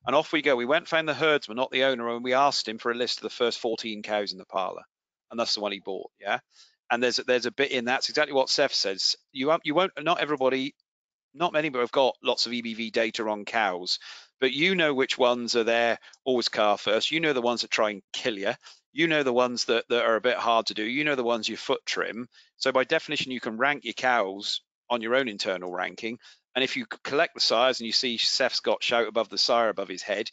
And off we go. We went and found the herdsman, not the owner, and we asked him for a list of the first fourteen cows in the parlour, and that's the one he bought. Yeah. And there's there's a bit in that's exactly what Seth says. You you won't not everybody, not many, but have got lots of E B V data on cows. But you know which ones are there always calf first. You know the ones that try and kill you. You know the ones that that are a bit hard to do. You know the ones you foot trim. So by definition, you can rank your cows on your own internal ranking. And if you collect the sires and you see Seth's got shout above the sire above his head,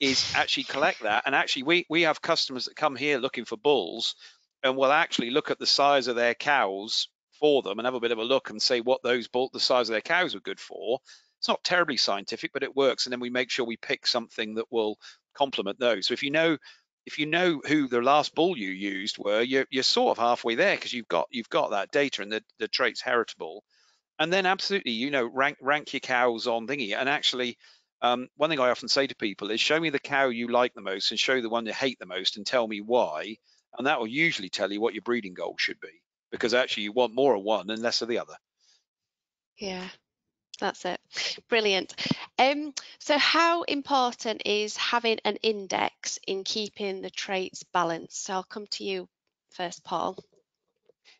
is actually collect that. And actually, we we have customers that come here looking for bulls, and we'll actually look at the size of their cows for them and have a bit of a look and say what those bull, the size of their cows were good for. It's not terribly scientific, but it works. And then we make sure we pick something that will complement those. So if you know if you know who the last bull you used were, you're, you're sort of halfway there because you've got you've got that data and the, the trait's heritable. And then absolutely, you know, rank rank your cows on thingy. And actually, um, one thing I often say to people is, show me the cow you like the most and show the one you hate the most and tell me why. and that will usually tell you what your breeding goal should be, because actually you want more of one and less of the other. Yeah, that's it. Brilliant. Um, so how important is having an index in keeping the traits balanced? So I'll come to you first, Paul.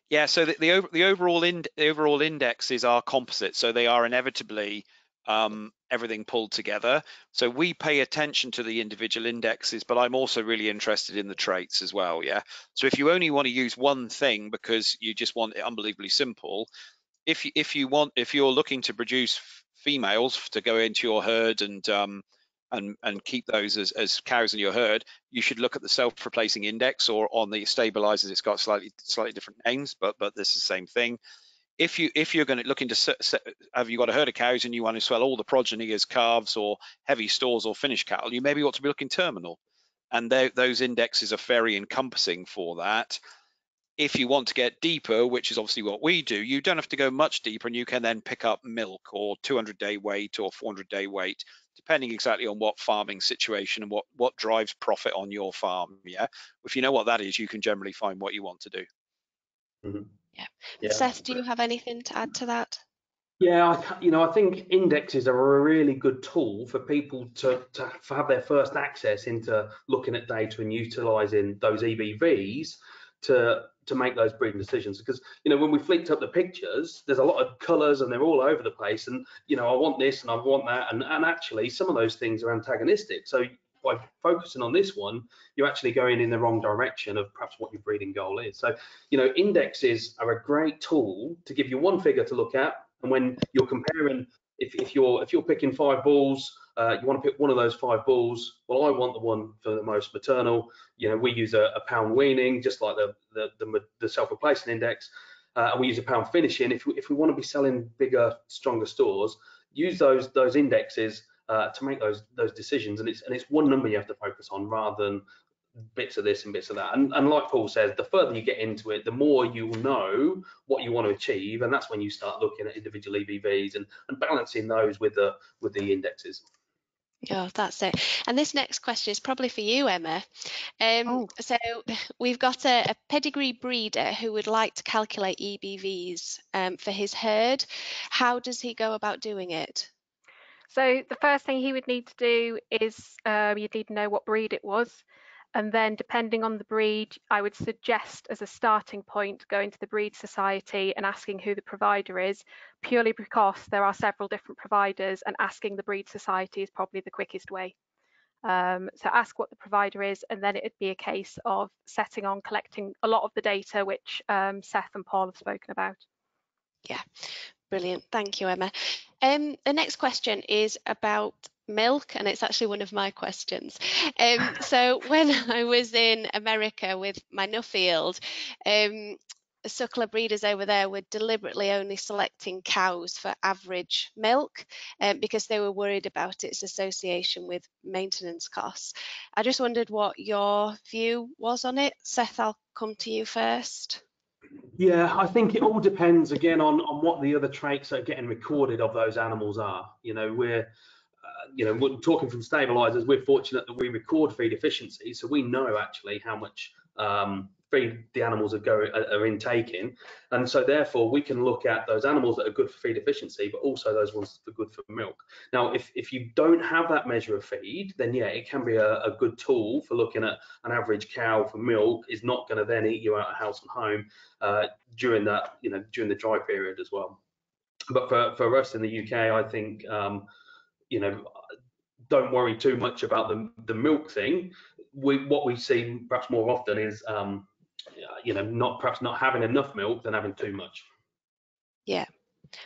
Yeah, so the the, the overall in, the overall indexes are composite, so they are inevitably um, everything pulled together. So we pay attention to the individual indexes, but I'm also really interested in the traits as well. Yeah. So if you only want to use one thing because you just want it unbelievably simple, if you, if you want if you're looking to produce females to go into your herd and um, and and keep those as, as cows in your herd, you should look at the self-replacing index, or on the stabilizers it's got slightly slightly different names, but but this is the same thing. If you if you're going to look into set, set, have you got a herd of cows and you want to sell all the progeny as calves or heavy stores or finished cattle, you maybe ought to be looking terminal, and those indexes are very encompassing for that. If you want to get deeper, which is obviously what we do, you don't have to go much deeper, and you can then pick up milk or two hundred day weight or four hundred day weight, depending exactly on what farming situation and what, what drives profit on your farm. Yeah. If you know what that is, you can generally find what you want to do. Mm-hmm. Yeah. Yeah. Seth, do you have anything to add to that? Yeah, I, you know, I think indexes are a really good tool for people to, to have their first access into looking at data and utilising those E B Vs to to make those breeding decisions, because you know when we flicked up the pictures, there's a lot of colours and they're all over the place, and you know I want this and I want that, and, and actually some of those things are antagonistic. So by focusing on this one, you're actually going in the wrong direction of perhaps what your breeding goal is. So you know indexes are a great tool to give you one figure to look at, and when you're comparing, if, if you're if you're picking five bulls, Uh, you want to pick one of those five bulls. Well, I want the one for the most maternal. You know, we use a, a pound weaning, just like the the, the, the self-replacing index, uh, and we use a pound finishing. If we, if we want to be selling bigger, stronger stores, use those those indexes uh, to make those those decisions. And it's and it's one number you have to focus on, rather than bits of this and bits of that. And, and like Paul says, the further you get into it, the more you will know what you want to achieve, and that's when you start looking at individual E B Vs and and balancing those with the with the indexes. Oh, that's it. And this next question is probably for you, Emma. Um, oh. So we've got a, a pedigree breeder who would like to calculate E B Vs um, for his herd. How does he go about doing it? So the first thing he would need to do is um, you'd need to know what breed it was. And then depending on the breed, I would suggest as a starting point, going to the breed society and asking who the provider is, purely because there are several different providers, and asking the breed society is probably the quickest way. Um, so ask what the provider is, and then it'd be a case of setting on collecting a lot of the data, which um, Seth and Paul have spoken about. Yeah, brilliant. Thank you, Emma. Um, the next question is about milk, and it's actually one of my questions. Um, so when I was in America with my Nuffield, um, suckler breeders over there were deliberately only selecting cows for average milk um, because they were worried about its association with maintenance costs. I just wondered what your view was on it. Seth, I'll come to you first. Yeah, I think it all depends again on, on what the other traits that are getting recorded of those animals are. You know, we're Uh, you know, we're talking from stabilizers, we're fortunate that we record feed efficiency, so we know actually how much um, feed the animals are, going, are intaking, and so therefore we can look at those animals that are good for feed efficiency, but also those ones that are good for milk. Now, if, if you don't have that measure of feed, then yeah, it can be a, a good tool for looking at an average cow for milk is not going to then eat you out of house and home uh, during that, you know, during the dry period as well. But for, for us in the U K, I think, um, you know, don't worry too much about the the milk thing. We, what we see perhaps more often is, um, you know, not perhaps not having enough milk than having too much. Yeah.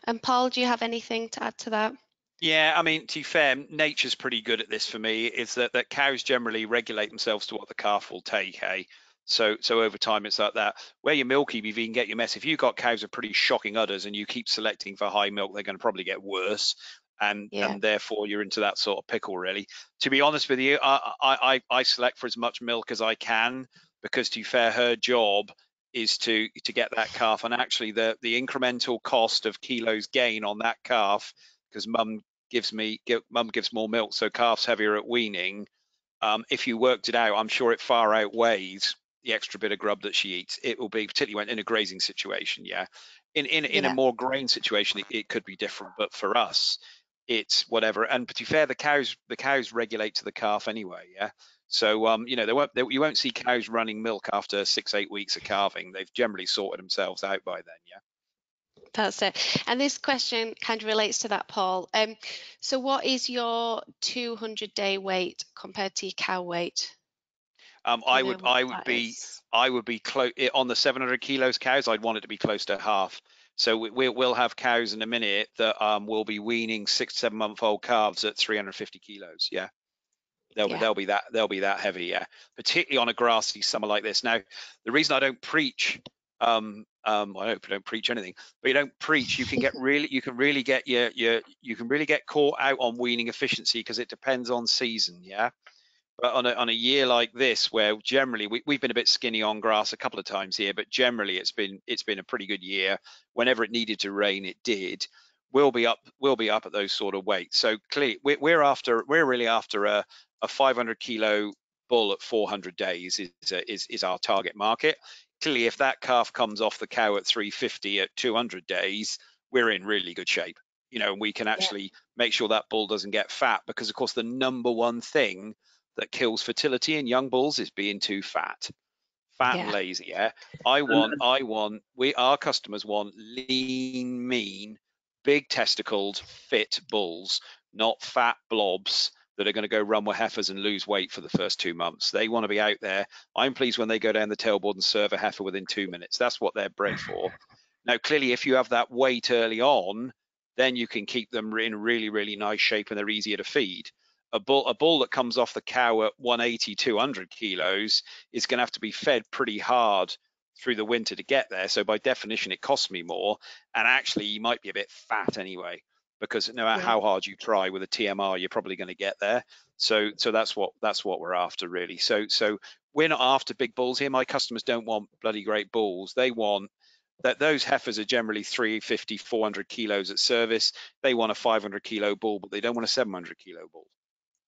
And Paul, do you have anything to add to that? Yeah, I mean, to be fair, nature's pretty good at this for me. Is that that cows generally regulate themselves to what the calf will take, hey? So, so over time, it's like that. Where your milk E B V can get your mess. If you've got cows with pretty shocking udders and you keep selecting for high milk, they're going to probably get worse. And, yeah. and therefore you're into that sort of pickle, really. To be honest with you, I, I, I select for as much milk as I can, because to be fair, her job is to to get that calf, and actually the the incremental cost of kilos gain on that calf, because mum gives me mum gives more milk, so calf's heavier at weaning. Um, if you worked it out, I'm sure it far outweighs the extra bit of grub that she eats. It will be particularly when in a grazing situation. Yeah, in in in yeah. a more grain situation, it, it could be different. But for us, it's whatever. And to be fair, the cows the cows regulate to the calf anyway. Yeah. So um, you know, they won't they, you won't see cows running milk after six eight weeks of calving. They've generally sorted themselves out by then. Yeah. That's it. And this question kind of relates to that, Paul. Um, so what is your two hundred day weight compared to your cow weight? Um, I would, I would be, is. I would be close on the seven hundred kilos cows. I'd want it to be close to half. So we, we, we'll have cows in a minute that um, will be weaning six, seven month old calves at three hundred fifty kilos. Yeah. They'll, yeah. they'll be that, they'll be that heavy. Yeah. Particularly on a grassy summer like this. Now, the reason I don't preach um um I don't, I don't preach anything, but you don't preach you can get really you can really get your your you can really get caught out on weaning efficiency, because it depends on season. Yeah, but on a, on a year like this, where generally we, we've been a bit skinny on grass a couple of times here, but generally it's been it's been a pretty good year. Whenever it needed to rain, it did. We'll be up we'll be up at those sort of weights. So clearly we're, we're after we're really after a a five hundred kilo bull at four hundred days is a, is is our target market. Clearly, if that calf comes off the cow at three fifty at two hundred days, we're in really good shape, you know, and we can actually yeah. make sure that bull doesn't get fat, because, of course, the number one thing that kills fertility in young bulls is being too fat, fat yeah. and lazy. Yeah, I want, I want, we, our customers want lean, mean, big testicled, fit bulls, not fat blobs that are going to go run with heifers and lose weight for the first two months. They want to be out there. I'm pleased when they go down the tailboard and serve a heifer within two minutes. That's what they're bred for. Now, clearly, if you have that weight early on, then you can keep them in really, really nice shape, and they're easier to feed. A bull, a bull that comes off the cow at one eighty, two hundred kilos is going to have to be fed pretty hard through the winter to get there. So by definition, it costs me more. And actually, you might be a bit fat anyway, because no matter yeah. how hard you try with a T M R, you're probably going to get there. So, so that's what that's what we're after, really. So, so we're not after big bulls here. My customers don't want bloody great bulls. They want that those heifers are generally three fifty, four hundred kilos at service. They want a five hundred kilo bull, but they don't want a seven hundred kilo bull.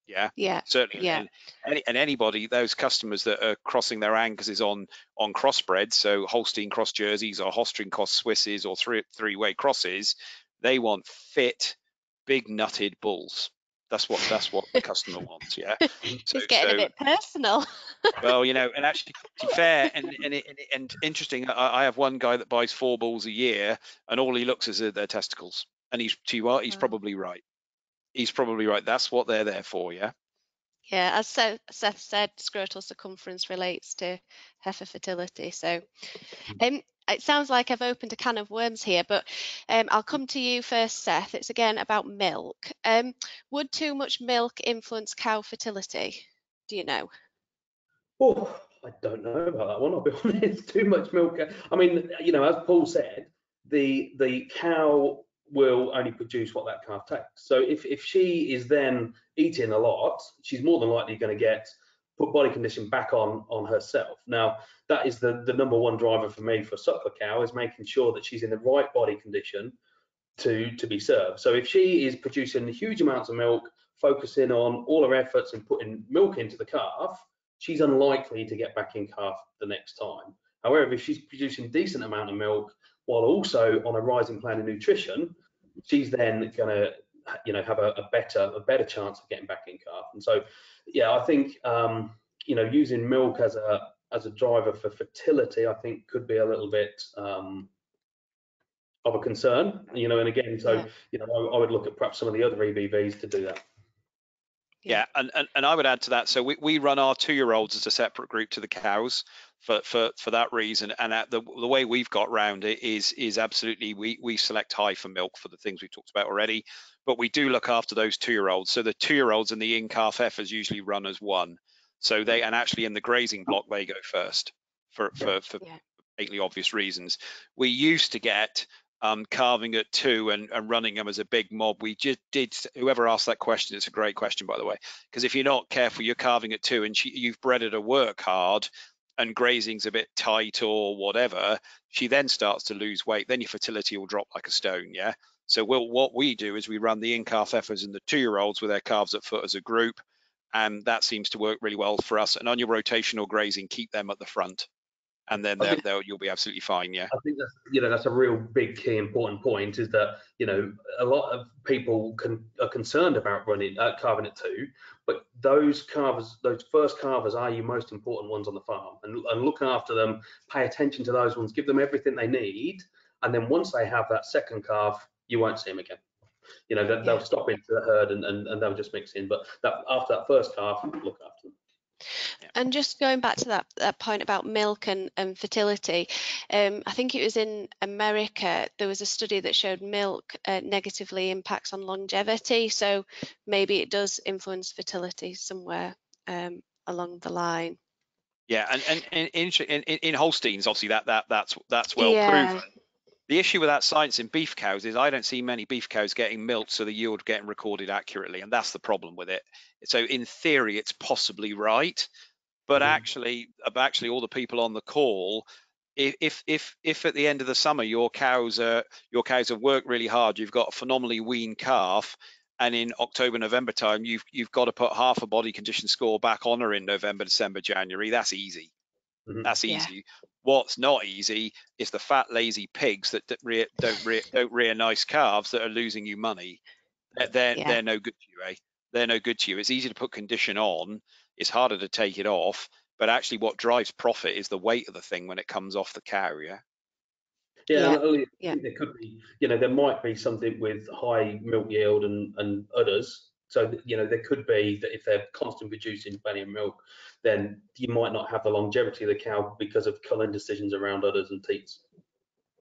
Yeah, yeah, certainly. Yeah. And, any, and anybody, those customers that are crossing their Anguses on on crossbred, so Holstein cross jerseys or Holstein cross Swisses or three three way crosses. They want fit, big nutted bulls. That's what that's what the customer wants. Yeah. So, it's getting so, a bit personal. Well, you know, and actually, to be fair and and, and, and interesting, I, I have one guy that buys four bulls a year, and all he looks is at their testicles. And he's to you are he's probably right. He's probably right. That's what they're there for. Yeah. Yeah, as Seth said, scrotal circumference relates to heifer fertility. So um, it sounds like I've opened a can of worms here, but um, I'll come to you first, Seth. It's again about milk. Um, would too much milk influence cow fertility? Do you know? Oh, I don't know about that one, I'll be honest. Too much milk. I mean, you know, as Paul said, the the cow will only produce what that calf takes. So if, if she is then eating a lot, she's more than likely going to get put body condition back on on herself. Now, that is the, the number one driver for me for a suckler cow, is making sure that she's in the right body condition to, to be served. So if she is producing huge amounts of milk, focusing on all her efforts and putting milk into the calf, she's unlikely to get back in calf the next time. However, if she's producing a decent amount of milk, while also on a rising plan of nutrition, she's then gonna, you know, have a, a better a better chance of getting back in calf. And so, yeah, I think um, you know, using milk as a as a driver for fertility, I think, could be a little bit um, of a concern. You know, and again, so yeah. you know, I, I would look at perhaps some of the other E B Vs to do that. Yeah, and, and and I would add to that. So we, we run our two-year-olds as a separate group to the cows for for for that reason. And at the the way we've got round it is is absolutely we we select high for milk for the things we've talked about already. But we do look after those two-year-olds. So the two-year-olds and the in-calf heifers usually run as one. So they and actually in the grazing block they go first for for for yeah. completely obvious reasons. We used to get. Um, calving at two and, and running them as a big mob. We just did. Whoever asked that question, it's a great question, by the way, because if you're not careful, you're calving at two, and she, you've bred her to work hard, and grazing's a bit tight or whatever. She then starts to lose weight. Then your fertility will drop like a stone. Yeah. So we'll, what we do is we run the in-calf heifers and the two-year-olds with their calves at foot as a group, and that seems to work really well for us. And on your rotational grazing, keep them at the front, and then they'll, they'll, you'll be absolutely fine. Yeah, I think that's, you know, that's a real big key important point, is that, you know, a lot of people can, are concerned about running uh, calving at two, but those calvers, those first calvers are your most important ones on the farm, and, and look after them, pay attention to those ones, give them everything they need, and then once they have that second calf, you won't see them again. You know, they'll, they'll stop into the herd and, and, and they'll just mix in, but that, after that first calf, look after them. And just going back to that that point about milk and, and fertility, um, I think it was in America, there was a study that showed milk uh, negatively impacts on longevity, so maybe it does influence fertility somewhere um, along the line. Yeah, and, and, and in, in, in Holsteins, obviously, that that that's that's well yeah. proven. The issue with that science in beef cows is I don't see many beef cows getting milked, so the yield getting recorded accurately, and that's the problem with it. So in theory, it's possibly right, but mm. actually, actually, all the people on the call, if if if at the end of the summer your cows are your cows have worked really hard, you've got a phenomenally weaned calf, and in October, November time, you've you've got to put half a body condition score back on her in November, December, January. That's easy. Mm-hmm. That's easy. Yeah. What's not easy is the fat, lazy pigs that re don't re don't rear nice calves that are losing you money. They're yeah. they're no good to you, eh? They're no good to you. It's easy to put condition on. It's harder to take it off. But actually, what drives profit is the weight of the thing when it comes off the cow. Yeah. Yeah. yeah. yeah. There could be, you know, there might be something with high milk yield and and udders. So, you know, there could be that if they're constantly producing plenty of milk, then you might not have the longevity of the cow because of culling decisions around udders and teats.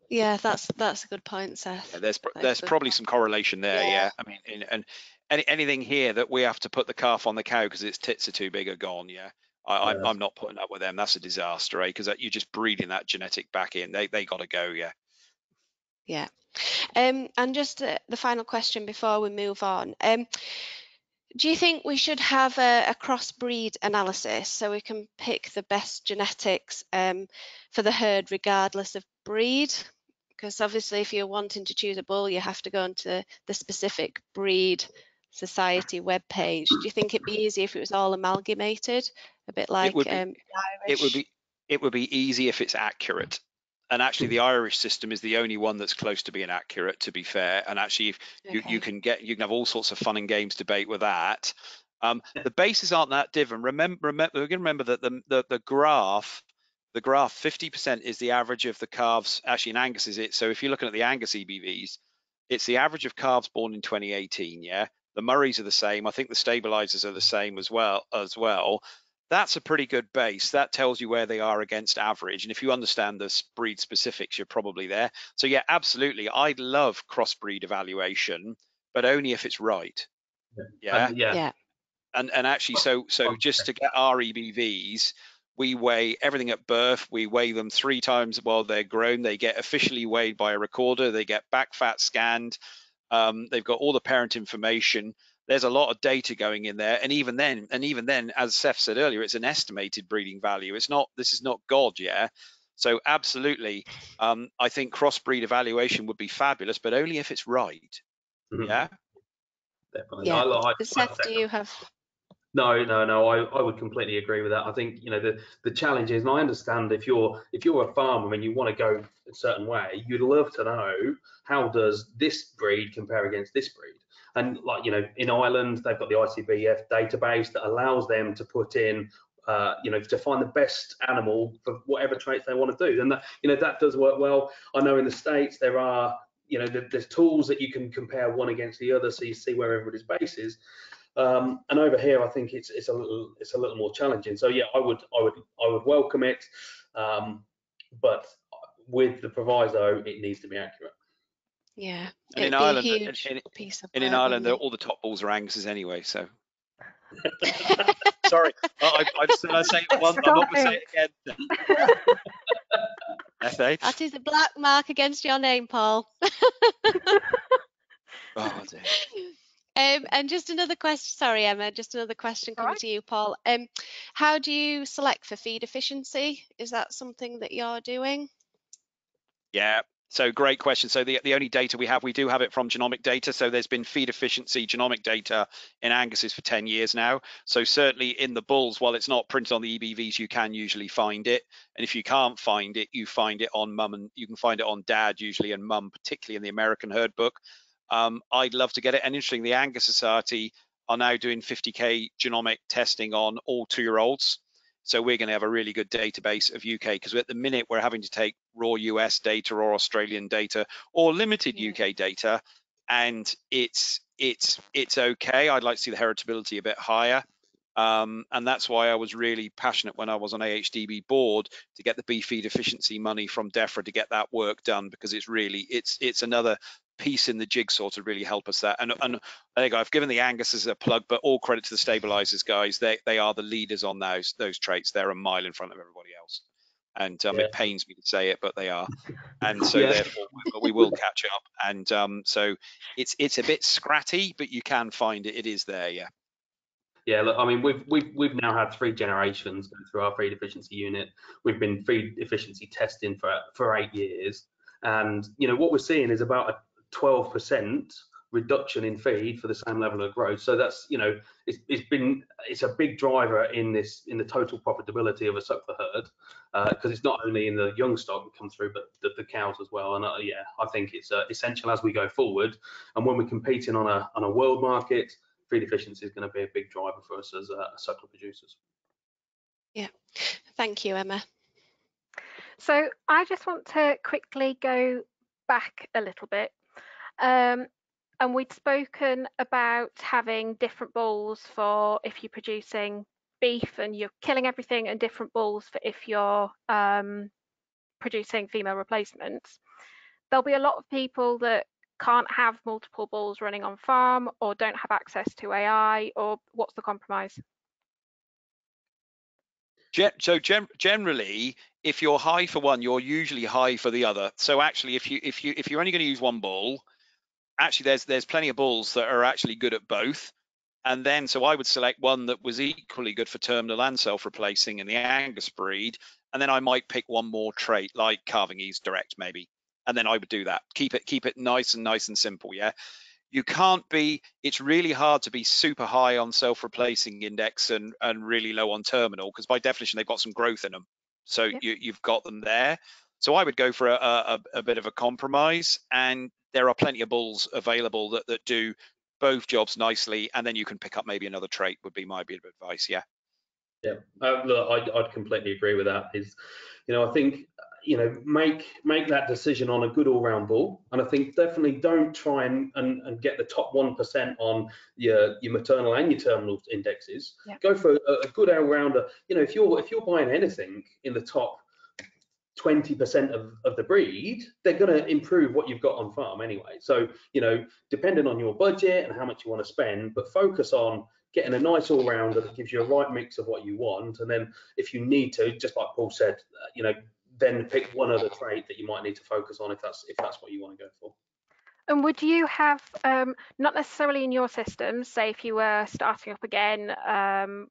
Yeah, that's that's a good point, Seth. Yeah, there's there's probably some correlation there. Yeah, yeah. I mean, and, and any, anything here that we have to put the calf on the cow because its tits are too big are gone. Yeah, I, yeah. I'm, I'm not putting up with them. That's a disaster, eh? Because you're just breeding that genetic back in. They they got to go. Yeah. Yeah. Um, and just uh, the final question before we move on. Um, do you think we should have a, a crossbreed analysis so we can pick the best genetics um, for the herd regardless of breed? Because obviously if you're wanting to choose a bull, you have to go into the specific breed society webpage. Do you think it'd be easier if it was all amalgamated? A bit like it would be, um, Irish? It would be, it would be easy if it's accurate. And actually, the Irish system is the only one that's close to being accurate, to be fair. And actually, if you, okay. you can get you can have all sorts of fun and games debate with that. Um, the bases aren't that different. Remember, remember we're going to remember that the the, the graph, the graph fifty percent is the average of the calves. Actually, in Angus is it. So if you're looking at the Angus E B Vs, it's the average of calves born in twenty eighteen. Yeah, the Murrays are the same. I think the stabilizers are the same as well as well. That's a pretty good base. That tells you where they are against average. And if you understand the breed specifics, you're probably there. So yeah, absolutely. I'd love crossbreed evaluation, but only if it's right. Yeah. Um, yeah. yeah. And and actually, so so just to get our E B Vs, we weigh everything at birth. We weigh them three times while they're grown. They get officially weighed by a recorder. They get back fat scanned. Um, they've got all the parent information. There's a lot of data going in there, and even then, and even then, as Seth said earlier, it's an estimated breeding value. It's not. This is not God, yeah. So absolutely, um, I think crossbreed evaluation would be fabulous, but only if it's right. Mm-hmm. Yeah. Definitely. Yeah. I, I, I, Seth, do you have? No, no, no. I, I would completely agree with that. I think, you know, the the challenge is, and I understand if you're if you're a farmer and you want to go a certain way, you'd love to know how does this breed compare against this breed. And like, you know, in Ireland, they've got the I C B F database that allows them to put in, uh, you know, to find the best animal for whatever traits they want to do. And, that, you know, that does work well. I know in the States there are, you know, there's tools that you can compare one against the other so you see where everybody's base is. Um, and over here, I think it's it's a little it's a little more challenging. So yeah, I would I would I would welcome it, um, but with the proviso, it needs to be accurate. Yeah, and in Ireland, and, and, piece of and in Ireland, all the top bulls are Anguses anyway. So, sorry, I, I just said I say it once. I'm not going to say it again. That is a black mark against your name, Paul. Oh, dear. Um, and just another question. Sorry, Emma. Just another question coming right to you, Paul. Um, how do you select for feed efficiency? Is that something that you're doing? Yeah. So great question. So the, the only data we have, we do have it from genomic data. So there's been feed efficiency genomic data in Anguses for ten years now. So certainly in the bulls, while it's not printed on the E B Vs, you can usually find it. And if you can't find it, you find it on mum, and you can find it on dad usually, and mum, particularly in the American herd book. Um, I'd love to get it. And interestingly, the Angus Society are now doing fifty K genomic testing on all two-year-olds. So we're going to have a really good database of U K, because at the minute we're having to take raw U S data or Australian data or limited yeah. U K data, and it's it's it's okay. I'd like to see the heritability a bit higher, um, and that's why I was really passionate when I was on A H D B board to get the beef feed efficiency money from DEFRA to get that work done, because it's really it's it's another piece in the jigsaw to really help us that. And, and there you go, I've given the Anguses a plug, but all credit to the stabilizers guys. They they are the leaders on those those traits. They're a mile in front of everybody else. And um, yeah. it pains me to say it, but they are. And so yeah. therefore, but we will catch up. And um, so it's it's a bit scratty, but you can find it. It is there, yeah. Yeah, look, I mean, we've we've we've now had three generations go through our feed efficiency unit. We've been feed efficiency testing for for eight years, and you know what we're seeing is about a twelve percent reduction in feed for the same level of growth. So that's, you know, it's, it's been it's a big driver in this in the total profitability of a suckler herd, because uh, it's not only in the young stock that comes through, but the, the cows as well. And uh, yeah, I think it's uh, essential as we go forward. And when we're competing on a on a world market, feed efficiency is going to be a big driver for us as uh, suckler producers. Yeah, thank you, Emma. So I just want to quickly go back a little bit. Um, and we'd spoken about having different bulls for if you're producing beef and you're killing everything, and different bulls for if you're um, producing female replacements. There'll be a lot of people that can't have multiple bulls running on farm, or don't have access to A I, or what's the compromise? So generally, if you're high for one, you're usually high for the other. So actually, if you if you if you're only going to use one bull, actually there's there's plenty of bulls that are actually good at both. And then so I would select one that was equally good for terminal and self-replacing in the Angus breed, and then I might pick one more trait like calving ease direct maybe, and then I would do that. Keep it keep it nice and nice and simple. Yeah, you can't be, it's really hard to be super high on self-replacing index and and really low on terminal, because by definition they've got some growth in them, so yep. you, you've got them there. So I would go for a, a, a bit of a compromise, and there are plenty of bulls available that, that do both jobs nicely, and then you can pick up maybe another trait would be my bit of advice. Yeah, yeah, uh, look, I'd, I'd completely agree with that. Is, you know, I think, you know, make make that decision on a good all-round bull, and I think definitely don't try and and, and get the top one percent on your your maternal and your terminal indexes. Yeah. Go for a, a good all-rounder. You know, if you're if you're buying anything in the top twenty percent of, of the breed, they're going to improve what you've got on farm anyway. So, you know, depending on your budget and how much you want to spend, but focus on getting a nice all-rounder that gives you a right mix of what you want. And then if you need to, just like Paul said, you know, then pick one other trait that you might need to focus on if that's if that's what you want to go for. And would you have, um, not necessarily in your system, say if you were starting up again um,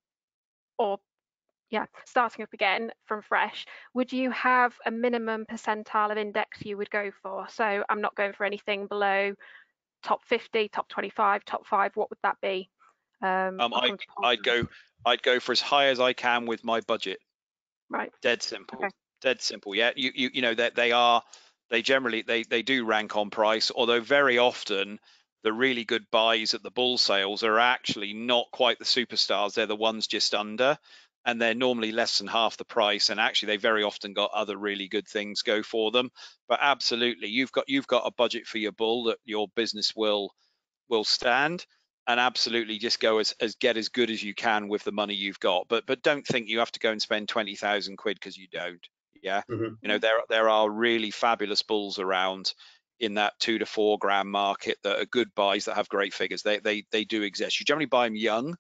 or Yeah, starting up again from fresh, would you have a minimum percentile of index you would go for? So I'm not going for anything below top fifty, top twenty-five, top five. What would that be? Um, um I, I'd go, I'd go for as high as I can with my budget. Right. Dead simple. Okay. Dead simple. Yeah. You, you, you know that they, they are, they generally they they do rank on price, although very often the really good buys at the bull sales are actually not quite the superstars. They're the ones just under. And they're normally less than half the price, and actually they very often got other really good things go for them. But absolutely, you've got you've got a budget for your bull that your business will will stand, and absolutely just go as, as get as good as you can with the money you've got. But but don't think you have to go and spend twenty thousand quid, because you don't. Yeah, mm-hmm. You know, there there are really fabulous bulls around in that two to four grand market that are good buys that have great figures. They they they do exist. You generally buy them young.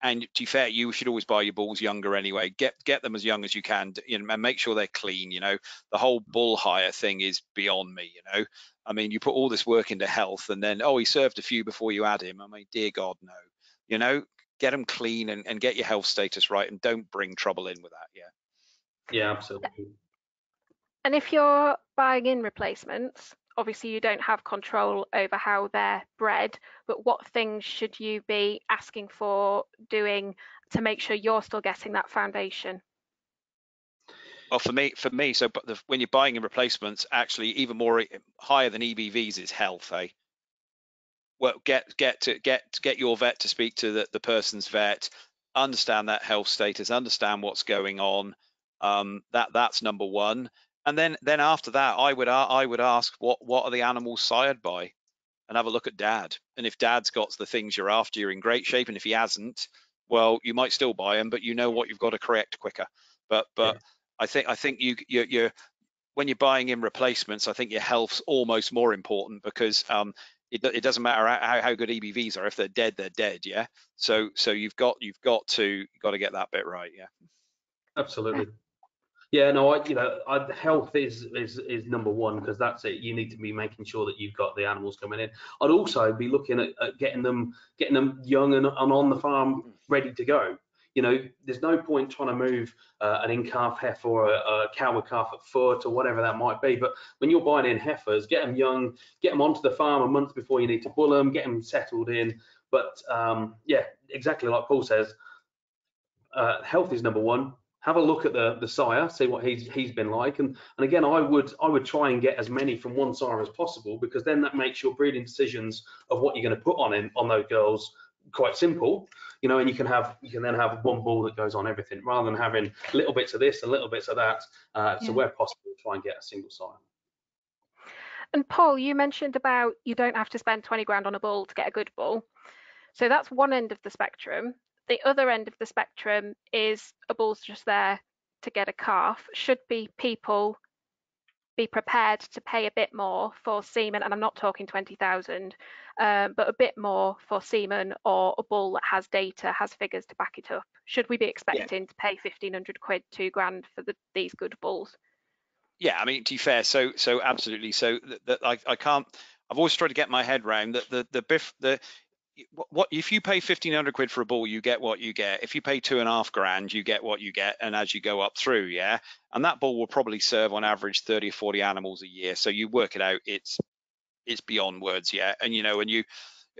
And to be fair, you should always buy your bulls younger anyway. Get get them as young as you can, you know, and make sure they're clean. You know, the whole bull hire thing is beyond me. You know, I mean, you put all this work into health, and then oh, he served a few before you had him. I mean, dear God, no. You know, get them clean and, and get your health status right, and don't bring trouble in with that. Yeah. Yeah, absolutely. And if you're buying in replacements, obviously you don't have control over how they're bred, but what things should you be asking for, doing to make sure you're still getting that foundation? Well, for me, for me, so but the, when you're buying in replacements, actually even more higher than E B Vs is health, eh? Well, get get to get get your vet to speak to the, the person's vet, understand that health status, understand what's going on. Um, that that's number one. And then then after that, I would I would ask what what are the animals sired by, and have a look at dad. And if dad's got the things you're after, you're in great shape. And if he hasn't, well, you might still buy him, but you know what you've got to correct quicker. But but yeah. I think I think you you you when you're buying in replacements, I think your health's almost more important, because um, It, it doesn't matter how, how good E B Vs are. If they're dead, they're dead. Yeah. So so you've got you've got to you've got to get that bit right. Yeah. Absolutely. Yeah. No. I, you know, I, health is is is number one, because that's it. You need to be making sure that you've got the animals coming in. I'd also be looking at, at getting them getting them young and, and on the farm ready to go. You know, there's no point trying to move uh, an in-calf heifer or a, a cow and calf at foot or whatever that might be. But when you're buying in heifers, get them young, get them onto the farm a month before you need to bull them, get them settled in. But um, yeah, exactly like Paul says, uh, health is number one. Have a look at the the sire, see what he's he's been like, and and again, I would I would try and get as many from one sire as possible, because then that makes your breeding decisions of what you're going to put on him on those girls quite simple, you know, and you can have you can then have one bull that goes on everything, rather than having little bits of this and little bits of that. Uh, yeah. So where possible, try and get a single sire. And Paul, you mentioned about you don't have to spend twenty grand on a bull to get a good bull. So that's one end of the spectrum. The other end of the spectrum is a bull's just there to get a calf. Should be people be prepared to pay a bit more for semen, and I'm not talking twenty thousand, um, but a bit more for semen or a bull that has data, has figures to back it up? Should we be expecting yeah. to pay fifteen hundred quid, two grand for the, these good bulls? Yeah, I mean, to be fair, so so absolutely. So that, that I, I can't. I've always tried to get my head round that the the biff the what if you pay fifteen hundred quid for a bull, you get what you get. If you pay two and a half grand, you get what you get. And as you go up through, yeah, and that bull will probably serve on average thirty or forty animals a year. So you work it out, it's it's beyond words. Yeah. And you know, and you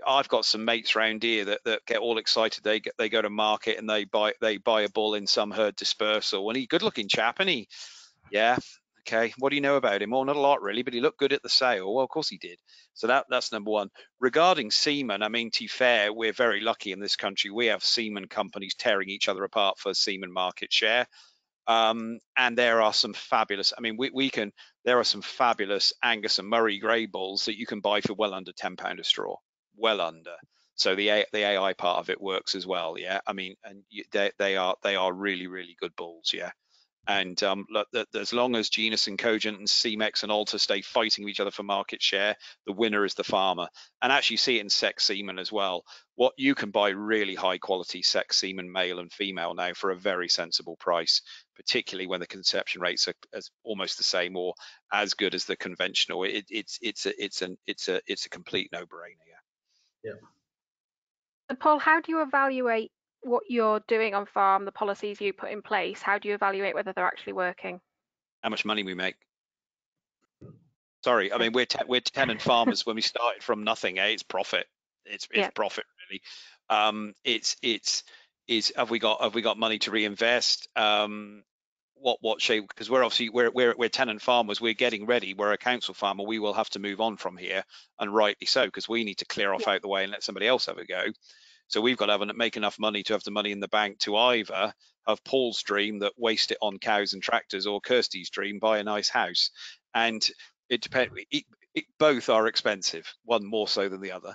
I've got some mates round here that, that get all excited. They get, they go to market and they buy they buy a bull in some herd dispersal, and he's good looking chap, and he yeah okay, what do you know about him? Well, not a lot really, but he looked good at the sale. Well, of course he did. So that that's number one. Regarding semen, I mean, to be fair, we're very lucky in this country. We have semen companies tearing each other apart for semen market share. Um, and there are some fabulous, I mean, we, we can, there are some fabulous Angus and Murray Grey bulls that you can buy for well under ten pound a straw, well under. So the A, the A I part of it works as well. Yeah. I mean, and they, they are, they are really, really good bulls. Yeah. And um, as long as Genus and Cogent and C M E X and Alta stay fighting with each other for market share, the winner is the farmer. And actually see it in sex semen as well. What you can buy really high quality sex semen, male and female now, for a very sensible price, particularly when the conception rates are as almost the same or as good as the conventional. It, it's it's a, it's an it's a it's a complete no-brainer. Yeah. Yeah. And Paul, how do you evaluate what you're doing on farm, the policies you put in place? How do you evaluate whether they're actually working? How much money we make. Sorry, I mean, we're te we're tenant farmers when we started from nothing. Eh? It's profit. It's, it's yeah. profit really. Um, it's it's is have we got have we got money to reinvest? Um, what what shape? Because we're obviously we're we're we're tenant farmers. We're getting ready. We're a council farmer. We will have to move on from here, and rightly so, because we need to clear off yeah. out the way and let somebody else have a go. So we've got to have, make enough money to have the money in the bank to either have Paul's dream that waste it on cows and tractors, or Kirsty's dream, buy a nice house. And it depends. It, it, both are expensive, one more so than the other.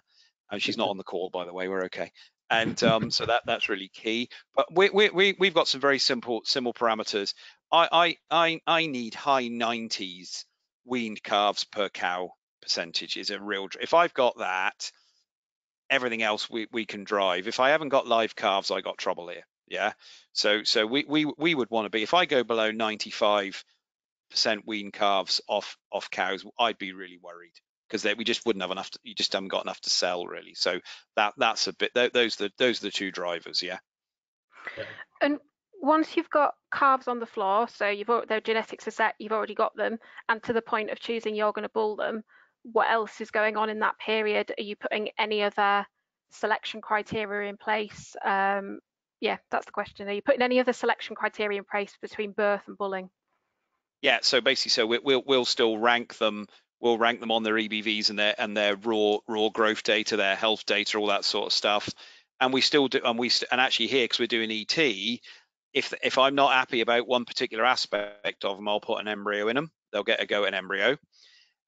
And she's not on the call, by the way. We're okay. And um, so that that's really key. But we, we, we, we've got some very simple simple parameters. I I I, I need high nineties weaned calves per cow percentage is a real. If I've got that, everything else we, we can drive. If I haven't got live calves, I got trouble here. Yeah. So so we we, we would want to be, if I go below ninety-five percent wean calves off off cows, I'd be really worried, because that we just wouldn't have enough to, you just haven't got enough to sell really. So that that's a bit, those are the, those are the two drivers. Yeah. And once you've got calves on the floor, so you've their genetics are set, you've already got them, and to the point of choosing you're going to bull them, what else is going on in that period? Are you putting any other selection criteria in place? Um, yeah, that's the question. Are you putting any other selection criteria in place between birth and bulling? Yeah, so basically, so we, we'll we'll still rank them. We'll rank them on their E B Vs and their and their raw raw growth data, their health data, all that sort of stuff. And we still do, and we and actually here because we're doing E T. If, if I'm not happy about one particular aspect of them, I'll put an embryo in them. They'll get a go at an embryo.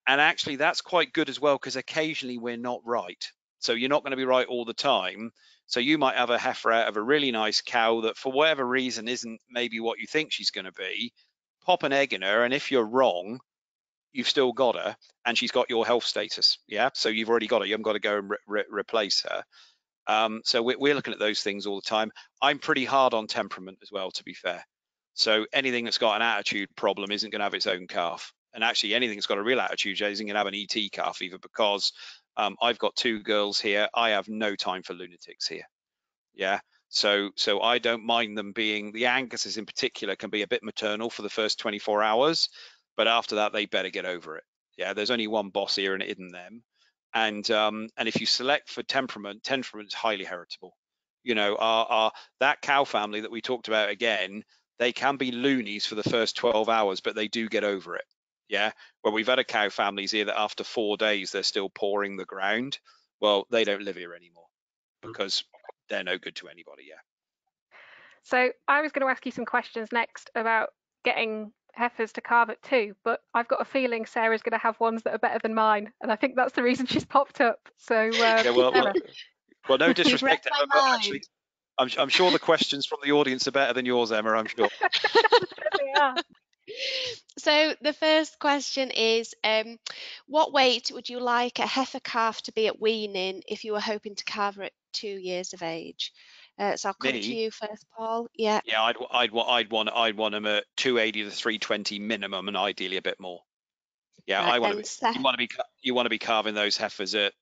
And actually that's quite good as well, because occasionally we're not right. So you're not going to be right all the time. So you might have a heifer out of a really nice cow that for whatever reason isn't maybe what you think she's going to be. Pop an egg in her, and if you're wrong, you've still got her and she's got your health status. Yeah, so you've already got her. You haven't got to go and re re replace her. Um, so we're looking at those things all the time. I'm pretty hard on temperament as well, to be fair. So anything that's got an attitude problem isn't going to have its own calf. And actually anything that's got a real attitude isn't going to have an E T calf either, because um, I've got two girls here. I have no time for lunatics here. Yeah. So so I don't mind them being, the Anguses in particular can be a bit maternal for the first twenty-four hours. But after that, they better get over it. Yeah. There's only one boss here and it isn't them. And um, and if you select for temperament, temperament is highly heritable. You know, our, our, that cow family that we talked about again, they can be loonies for the first twelve hours, but they do get over it. Yeah. Well, we've had a cow families here that after four days, they're still pawing the ground. Well, they don't live here anymore because they're no good to anybody. Yeah. So I was going to ask you some questions next about getting heifers to calve at two, but I've got a feeling Sarah's going to have ones that are better than mine, and I think that's the reason she's popped up. So um, yeah, well, well, well, no disrespect to Emma, but actually I'm, I'm sure the questions from the audience are better than yours, Emma, I'm sure. They are. So the first question is, um, what weight would you like a heifer calf to be at weaning if you were hoping to calve her at two years of age? Uh, so I'll come Me? to you first, Paul. Yeah. Yeah, I'd I'd I'd want I'd want them at two eighty to three twenty minimum, and ideally a bit more. Yeah, right, I want to. You want to be you want to be carving those heifers at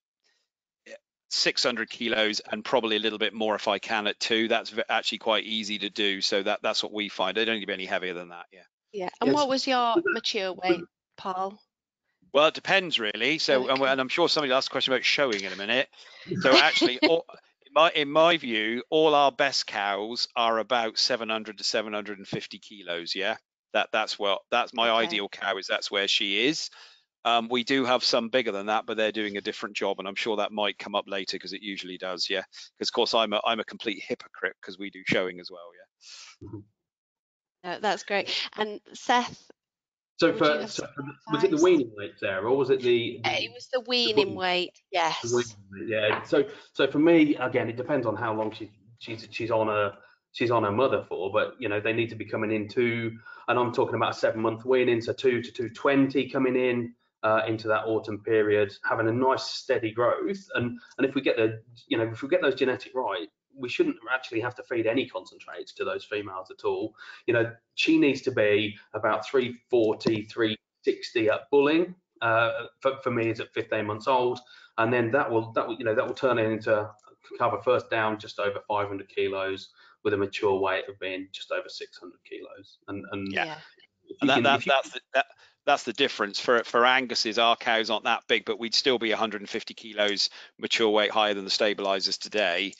six hundred kilos and probably a little bit more if I can at two. That's actually quite easy to do. So that that's what we find. They don't need to be any heavier than that. Yeah. Yeah. And yes. What was your mature weight, Paul? Well, it depends really. So okay. and, and I'm sure somebody asked a question about showing in a minute. So actually. all, My, in my view, all our best cows are about seven hundred to seven hundred fifty kilos. Yeah, that that's well, that's my okay. ideal cow is that's where she is. Um, we do have some bigger than that, but they're doing a different job, and I'm sure that might come up later because it usually does. Yeah, because of course I'm a I'm a complete hypocrite because we do showing as well. Yeah, no, that's great. And Seth. So, for, so was it the weaning weight there, or was it the? the it was the weaning, the weaning weight. Yes. Weaning, yeah. So, so for me, again, it depends on how long she she's she's on her she's on her mother for. But you know, they need to be coming in two, and I'm talking about a seven month weaning, so two to two twenty coming in uh, into that autumn period, having a nice steady growth, and and if we get the you know if we get those genetic right, we shouldn't actually have to feed any concentrates to those females at all. You know, she needs to be about three forty, three sixty at bulling. Uh, for, for me, is at fifteen months old, and then that will that will you know that will turn into cover first down just over five hundred kilos with a mature weight of being just over six hundred kilos. And and yeah, and that, can, that, that's the, that that's the difference for for Angus's. Our cows aren't that big, but we'd still be one hundred fifty kilos mature weight higher than the stabilizers today.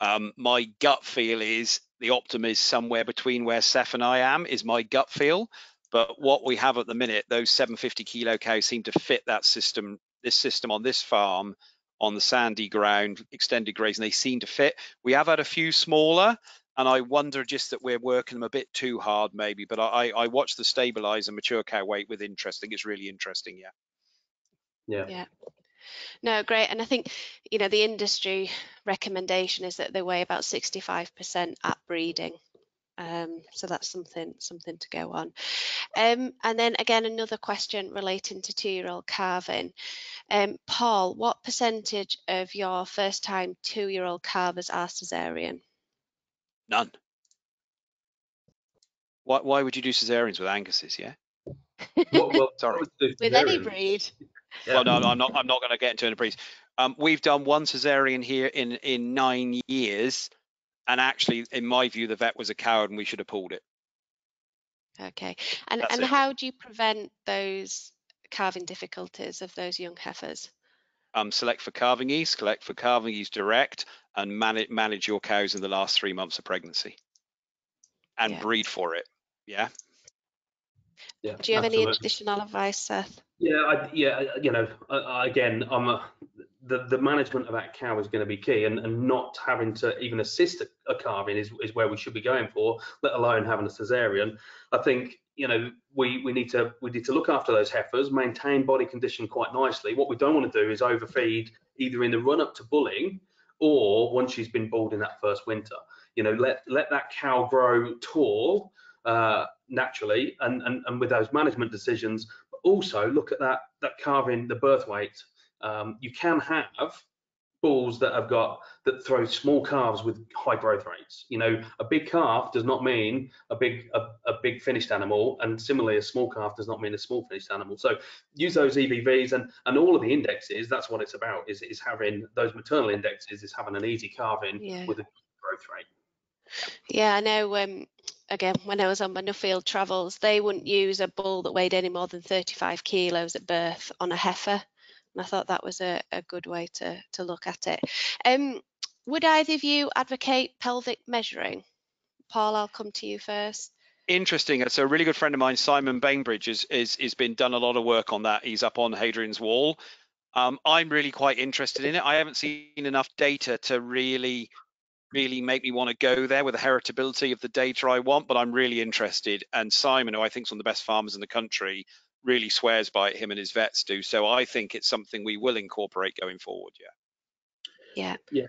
Um, my gut feel is the optimum is somewhere between where Seth and I am, is my gut feel. But what we have at the minute, those seven hundred fifty kilo cows seem to fit that system, this system on this farm, on the sandy ground, extended grazing, they seem to fit. We have had a few smaller, and I wonder just that we're working them a bit too hard maybe, but I, I watch the stabilizer mature cow weight with interest. I think it's really interesting, yeah. Yeah. Yeah. No, great. And I think, you know, the industry recommendation is that they weigh about sixty-five percent at breeding. Um, so that's something something to go on. Um, and then again, another question relating to two-year-old calving. Um, Paul, what percentage of your first-time two-year-old calvers are cesarean? None. Why, why would you do cesareans with Anguses, yeah? well, well, sorry. With any breed. Yeah. Well, no, no, I'm not. I'm not going to get into any breeds. Um, we've done one cesarean here in in nine years, and actually, in my view, the vet was a coward and we should have pulled it. Okay, and That's and it. How do you prevent those calving difficulties of those young heifers? Um, select for calving ease, select for calving ease direct, and manage manage your cows in the last three months of pregnancy, and yeah. breed for it. Yeah. Yeah. Do you have absolutely. any additional advice, Seth? Yeah, I, yeah. You know, uh, again, I'm a, the the management of that cow is going to be key, and, and not having to even assist a, a calving is is where we should be going for, let alone having a cesarean. I think. You know, we we need to we need to look after those heifers, maintain body condition quite nicely. What we don't want to do is overfeed either in the run up to bulling or once she's been bulled in that first winter. You know, let let that cow grow tall uh, naturally, and, and and with those management decisions. But also look at that that calving, the birth weight. Um, you can have bulls that have got that throw small calves with high growth rates. You know, a big calf does not mean a big a, a big finished animal, and similarly a small calf does not mean a small finished animal. So use those E B Vs and and all of the indexes. That's what it's about, is is having those maternal indexes, is having an easy calving yeah. with a growth rate. Yeah, I know. Um, again, when I was on my Nuffield travels, they wouldn't use a bull that weighed any more than thirty-five kilos at birth on a heifer. And I thought that was a, a good way to, to look at it. Um, would either of you advocate pelvic measuring? Paul, I'll come to you first. Interesting. So a really good friend of mine, Simon Bainbridge, has is, is, is been done a lot of work on that. He's up on Hadrian's Wall. Um, I'm really quite interested in it. I haven't seen enough data to really, really make me want to go there with the heritability of the data I want, but I'm really interested. And Simon, who I think is one of the best farmers in the country, really swears by it, him and his vets do. So I think it's something we will incorporate going forward. Yeah. Yeah.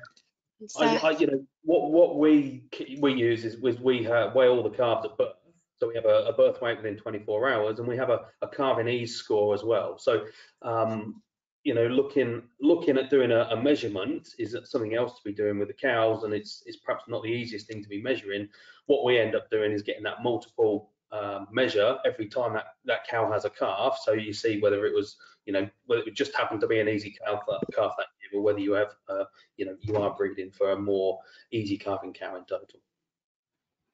Yeah. So, I, I, you know, what what we we use is we uh, weigh all the calves at birth. So we have a, a birth weight within twenty-four hours, and we have a, a calving ease score as well. So, um, you know, looking looking at doing a, a measurement is something else to be doing with the cows, and it's it's perhaps not the easiest thing to be measuring. What we end up doing is getting that multiple Uh, measure every time that that cow has a calf, so you see whether it was, you know, whether it just happened to be an easy calf that, calf that year, or whether you have, uh, you know, you are breeding for a more easy calving cow in total.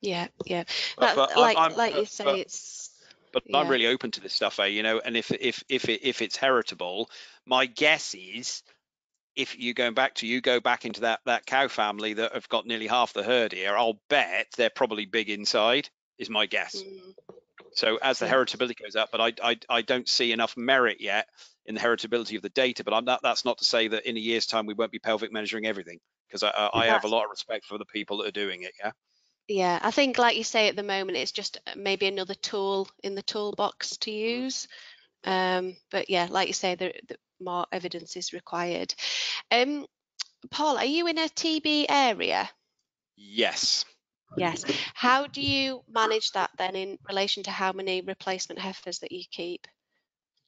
Yeah, yeah. That, but, but like I'm, like you say, but, it's. But yeah. I'm really open to this stuff, eh? You know, and if if if it, if it's heritable, my guess is, if you're going back to you go back into that that cow family that have got nearly half the herd here, I'll bet they're probably big inside. Is my guess. Mm. So as the heritability goes up, but I, I I don't see enough merit yet in the heritability of the data. But I'm not, that's not to say that in a year's time we won't be pelvic measuring everything, because I, I, I have a lot of respect for the people that are doing it. Yeah. Yeah, I think like you say, at the moment it's just maybe another tool in the toolbox to use. Um, but yeah, like you say, the, the more evidence is required. Um, Paul, are you in a T B area? Yes. Yes. How do you manage that then in relation to how many replacement heifers that you keep?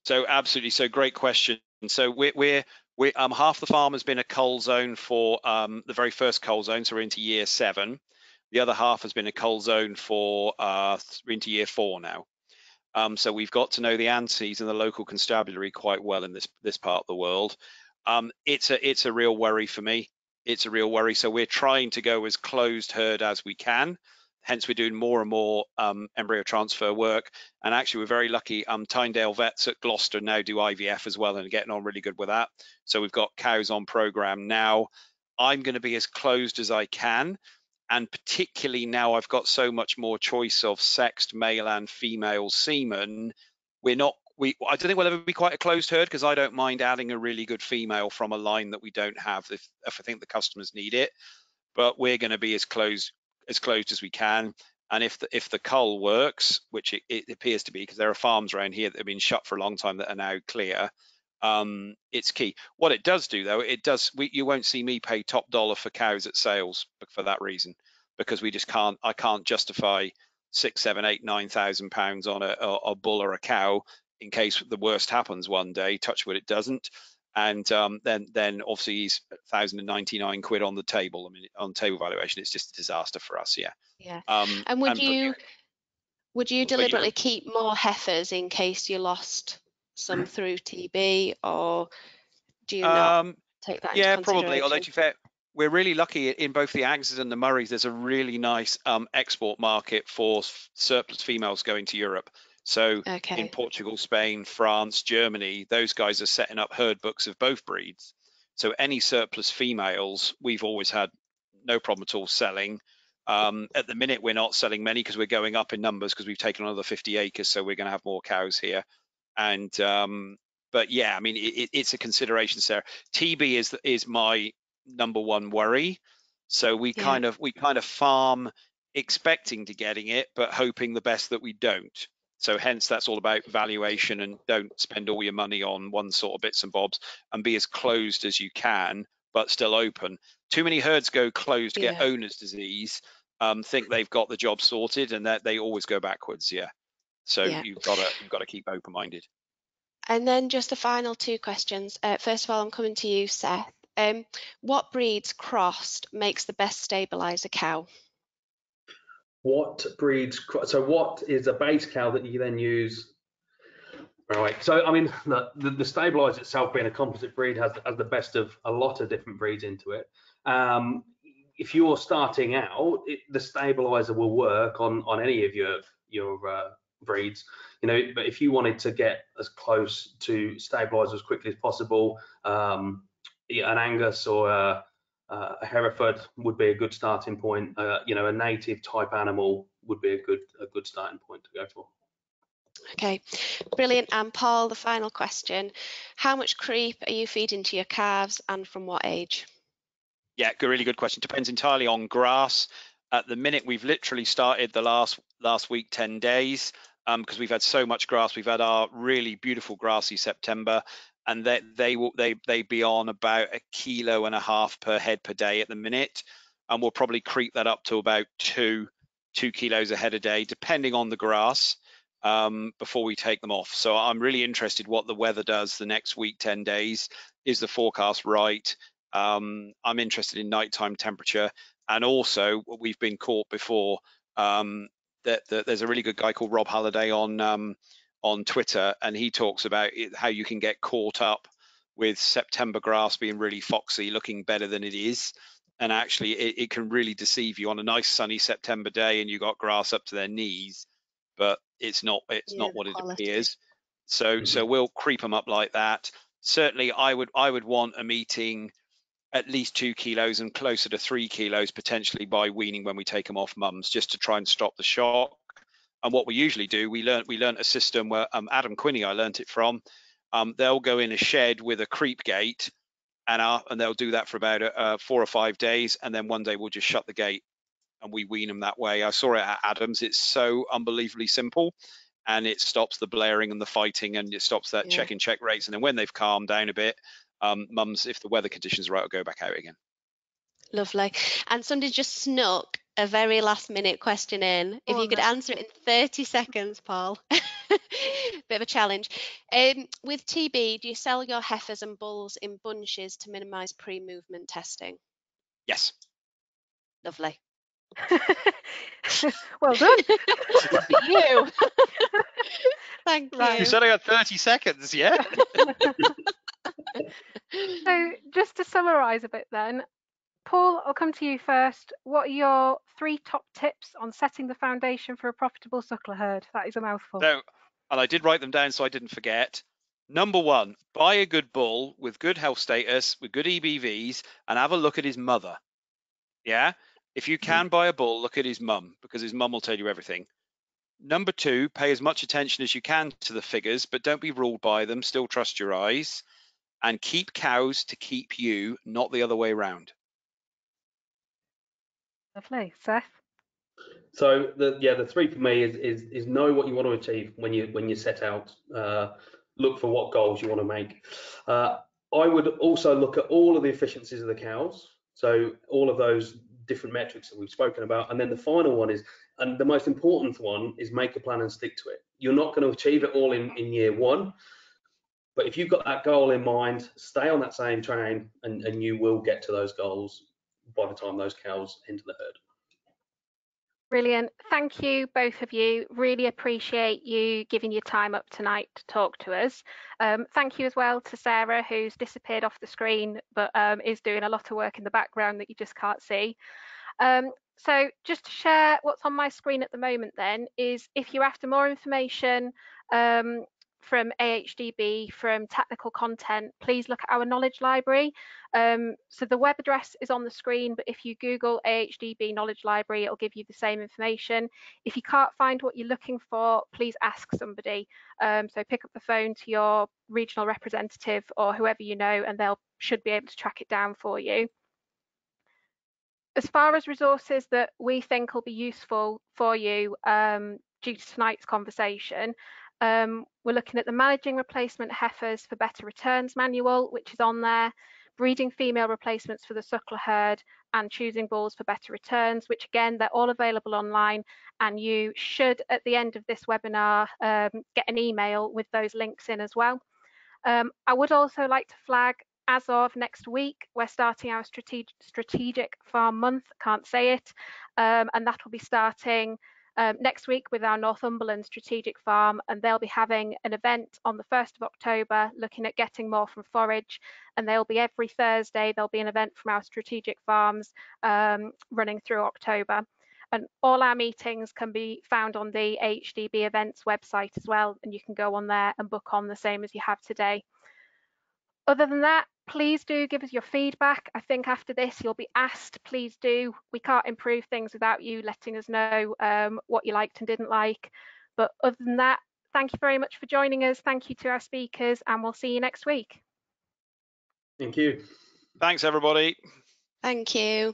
So absolutely. So great question. So we're we're we um half the farm has been a cull zone for um the very first cull zone, so we're into year seven. The other half has been a cull zone for uh we're into year four now. Um, so we've got to know the A N S I s and the local constabulary quite well in this this part of the world. Um, it's a it's a real worry for me. It's a real worry. So we're trying to go as closed herd as we can. Hence, we're doing more and more um, embryo transfer work. And actually, we're very lucky. Um, Tynedale vets at Gloucester now do I V F as well, and are getting on really good with that. So we've got cows on program now. I'm going to be as closed as I can. And particularly now I've got so much more choice of sexed male and female semen. We're not We, I don't think we'll ever be quite a closed herd, because I don't mind adding a really good female from a line that we don't have if, if I think the customers need it. But we're going to be as closed as closed as we can. And if the, if the cull works, which it, it appears to be, because there are farms around here that have been shut for a long time that are now clear, um, it's key. What it does do, though, it does. We, you won't see me pay top dollar for cows at sales for that reason, because we just can't. I can't justify six, seven, eight, nine thousand pounds on a, a, a bull or a cow, in case the worst happens one day, touch wood it doesn't, and um, then then obviously he's one thousand ninety-nine quid on the table. I mean, on table valuation, it's just a disaster for us. Yeah. Yeah. Um, and would and, you yeah. would you deliberately you, keep more heifers in case you lost some through T B, or do you not um, take that? Yeah, into consideration? Probably. Although to be fair, We're really lucky in both the Anguses and the Murrays. There's a really nice um, export market for surplus females going to Europe. So okay. in Portugal, Spain, France, Germany, those guys are setting up herd books of both breeds. So any surplus females, we've always had no problem at all selling. Um, at the minute, we're not selling many because we're going up in numbers because we've taken another fifty acres. So we're going to have more cows here. And um, but yeah, I mean, it, it's a consideration, Sarah. T B is is my number one worry. So we yeah. kind of we kind of farm expecting to getting it, but hoping the best that we don't. So hence that's all about valuation, and don't spend all your money on one sort of bits and bobs, and be as closed as you can, but still open. Too many herds go closed to yeah. get owner's disease, um, think they've got the job sorted, and that they always go backwards. Yeah. So yeah. you've got to you've got to keep open-minded. And then just the final two questions. Uh, first of all, I'm coming to you, Seth. Um, what breeds crossed makes the best stabilizer cow? What breeds, so what is a base cow that you then use? All right, so I mean, the, the stabilizer itself being a composite breed has, has the best of a lot of different breeds into it. Um, if you're starting out, it, the stabilizer will work on, on any of your, your uh, breeds, you know, but if you wanted to get as close to stabilizer as quickly as possible, um, an Angus or a, Uh, a Hereford would be a good starting point. Uh, you know, a native type animal would be a good a good starting point to go for. Okay, brilliant. And Paul, the final question: how much creep are you feeding to your calves, and from what age? Yeah, good, really good question. Depends entirely on grass. At the minute, we've literally started the last last week, ten days, um, because we've had so much grass. We've had our really beautiful grassy September. And that they, they will they they be on about a kilo and a half per head per day at the minute, and we'll probably creep that up to about two two kilos a head a day, depending on the grass, um, before we take them off. So I'm really interested what the weather does the next week, ten days. Is the forecast right? Um, I'm interested in nighttime temperature, and also what we've been caught before. Um, that, that there's a really good guy called Rob Halliday on. Um, on Twitter, and he talks about it, how you can get caught up with September grass being really foxy, looking better than it is, and actually it, it can really deceive you on a nice sunny September day and you got grass up to their knees, but it's not it's yeah, not what it appears. So mm-hmm. so we'll creep them up like that. Certainly I would I would want them eating at least two kilos and closer to three kilos potentially by weaning when we take them off mums, just to try and stop the shock. And what we usually do, we learn we learn a system where um, Adam Quinney, I learned it from. Um, they'll go in a shed with a creep gate, and our, and they'll do that for about uh, four or five days, and then one day we'll just shut the gate and we wean them that way. I saw it at Adam's. It's so unbelievably simple, and it stops the blaring and the fighting, and it stops that yeah. check and check rates. And then when they've calmed down a bit, um, mums, if the weather conditions are right, will go back out again. Lovely. And somebody just snuck a very last minute question in. If oh, you could no. answer it in thirty seconds, Paul. Bit of a challenge. Um, with T B, do you sell your heifers and bulls in bunches to minimise pre-movement testing? Yes. Lovely. Well done. you. Thank you. You said I got thirty seconds, yeah? So just to summarise a bit then, Paul, I'll come to you first. What are your three top tips on setting the foundation for a profitable suckler herd? That is a mouthful. So, and I did write them down so I didn't forget. Number one, buy a good bull with good health status, with good E B Vs, and have a look at his mother. Yeah? If you can buy a bull, look at his mum, because his mum will tell you everything. Number two, pay as much attention as you can to the figures, but don't be ruled by them. Still trust your eyes. And keep cows to keep you, not the other way around. Lovely. Seth? So the yeah the three for me is is is know what you want to achieve when you when you set out. Uh, look for what goals you want to make. Uh, I would also look at all of the efficiencies of the cows. So all of those different metrics that we've spoken about. And then the final one is, and the most important one is, make a plan and stick to it. You're not going to achieve it all in, in year one. But if you've got that goal in mind, stay on that same train and, and you will get to those goals by the time those cows enter the herd. Brilliant. Thank you, both of you. Really appreciate you giving your time up tonight to talk to us. Um, thank you as well to Sarah, who's disappeared off the screen, but um, is doing a lot of work in the background that you just can't see. Um, so just to share what's on my screen at the moment then is, if you're after more information um, from A H D B, from technical content, please look at our knowledge library. Um, so the web address is on the screen, but if you Google A H D B knowledge library, it'll give you the same information. If you can't find what you're looking for, please ask somebody. Um, so pick up the phone to your regional representative or whoever you know, and they'll should be able to track it down for you. As far as resources that we think will be useful for you um, due to tonight's conversation, Um, we're looking at the Managing Replacement Heifers for Better Returns manual, which is on there, Breeding Female Replacements for the Suckler Herd, and Choosing Bulls for Better Returns, which again, they're all available online, and you should, at the end of this webinar, um, get an email with those links in as well. Um, I would also like to flag, as of next week, we're starting our strategic, strategic Farm Month, can't say it, um, and that will be starting Um, next week with our Northumberland Strategic Farm, and they'll be having an event on the first of October looking at getting more from forage, and they'll be every Thursday, there'll be an event from our strategic farms um, running through October. And all our meetings can be found on the A H D B events website as well, and you can go on there and book on the same as you have today. Other than that, please do give us your feedback. I think after this you'll be asked, please do. We can't improve things without you letting us know um, what you liked and didn't like. But other than that, thank you very much for joining us. Thank you to our speakers, and we'll see you next week. Thank you. Thanks, everybody. Thank you.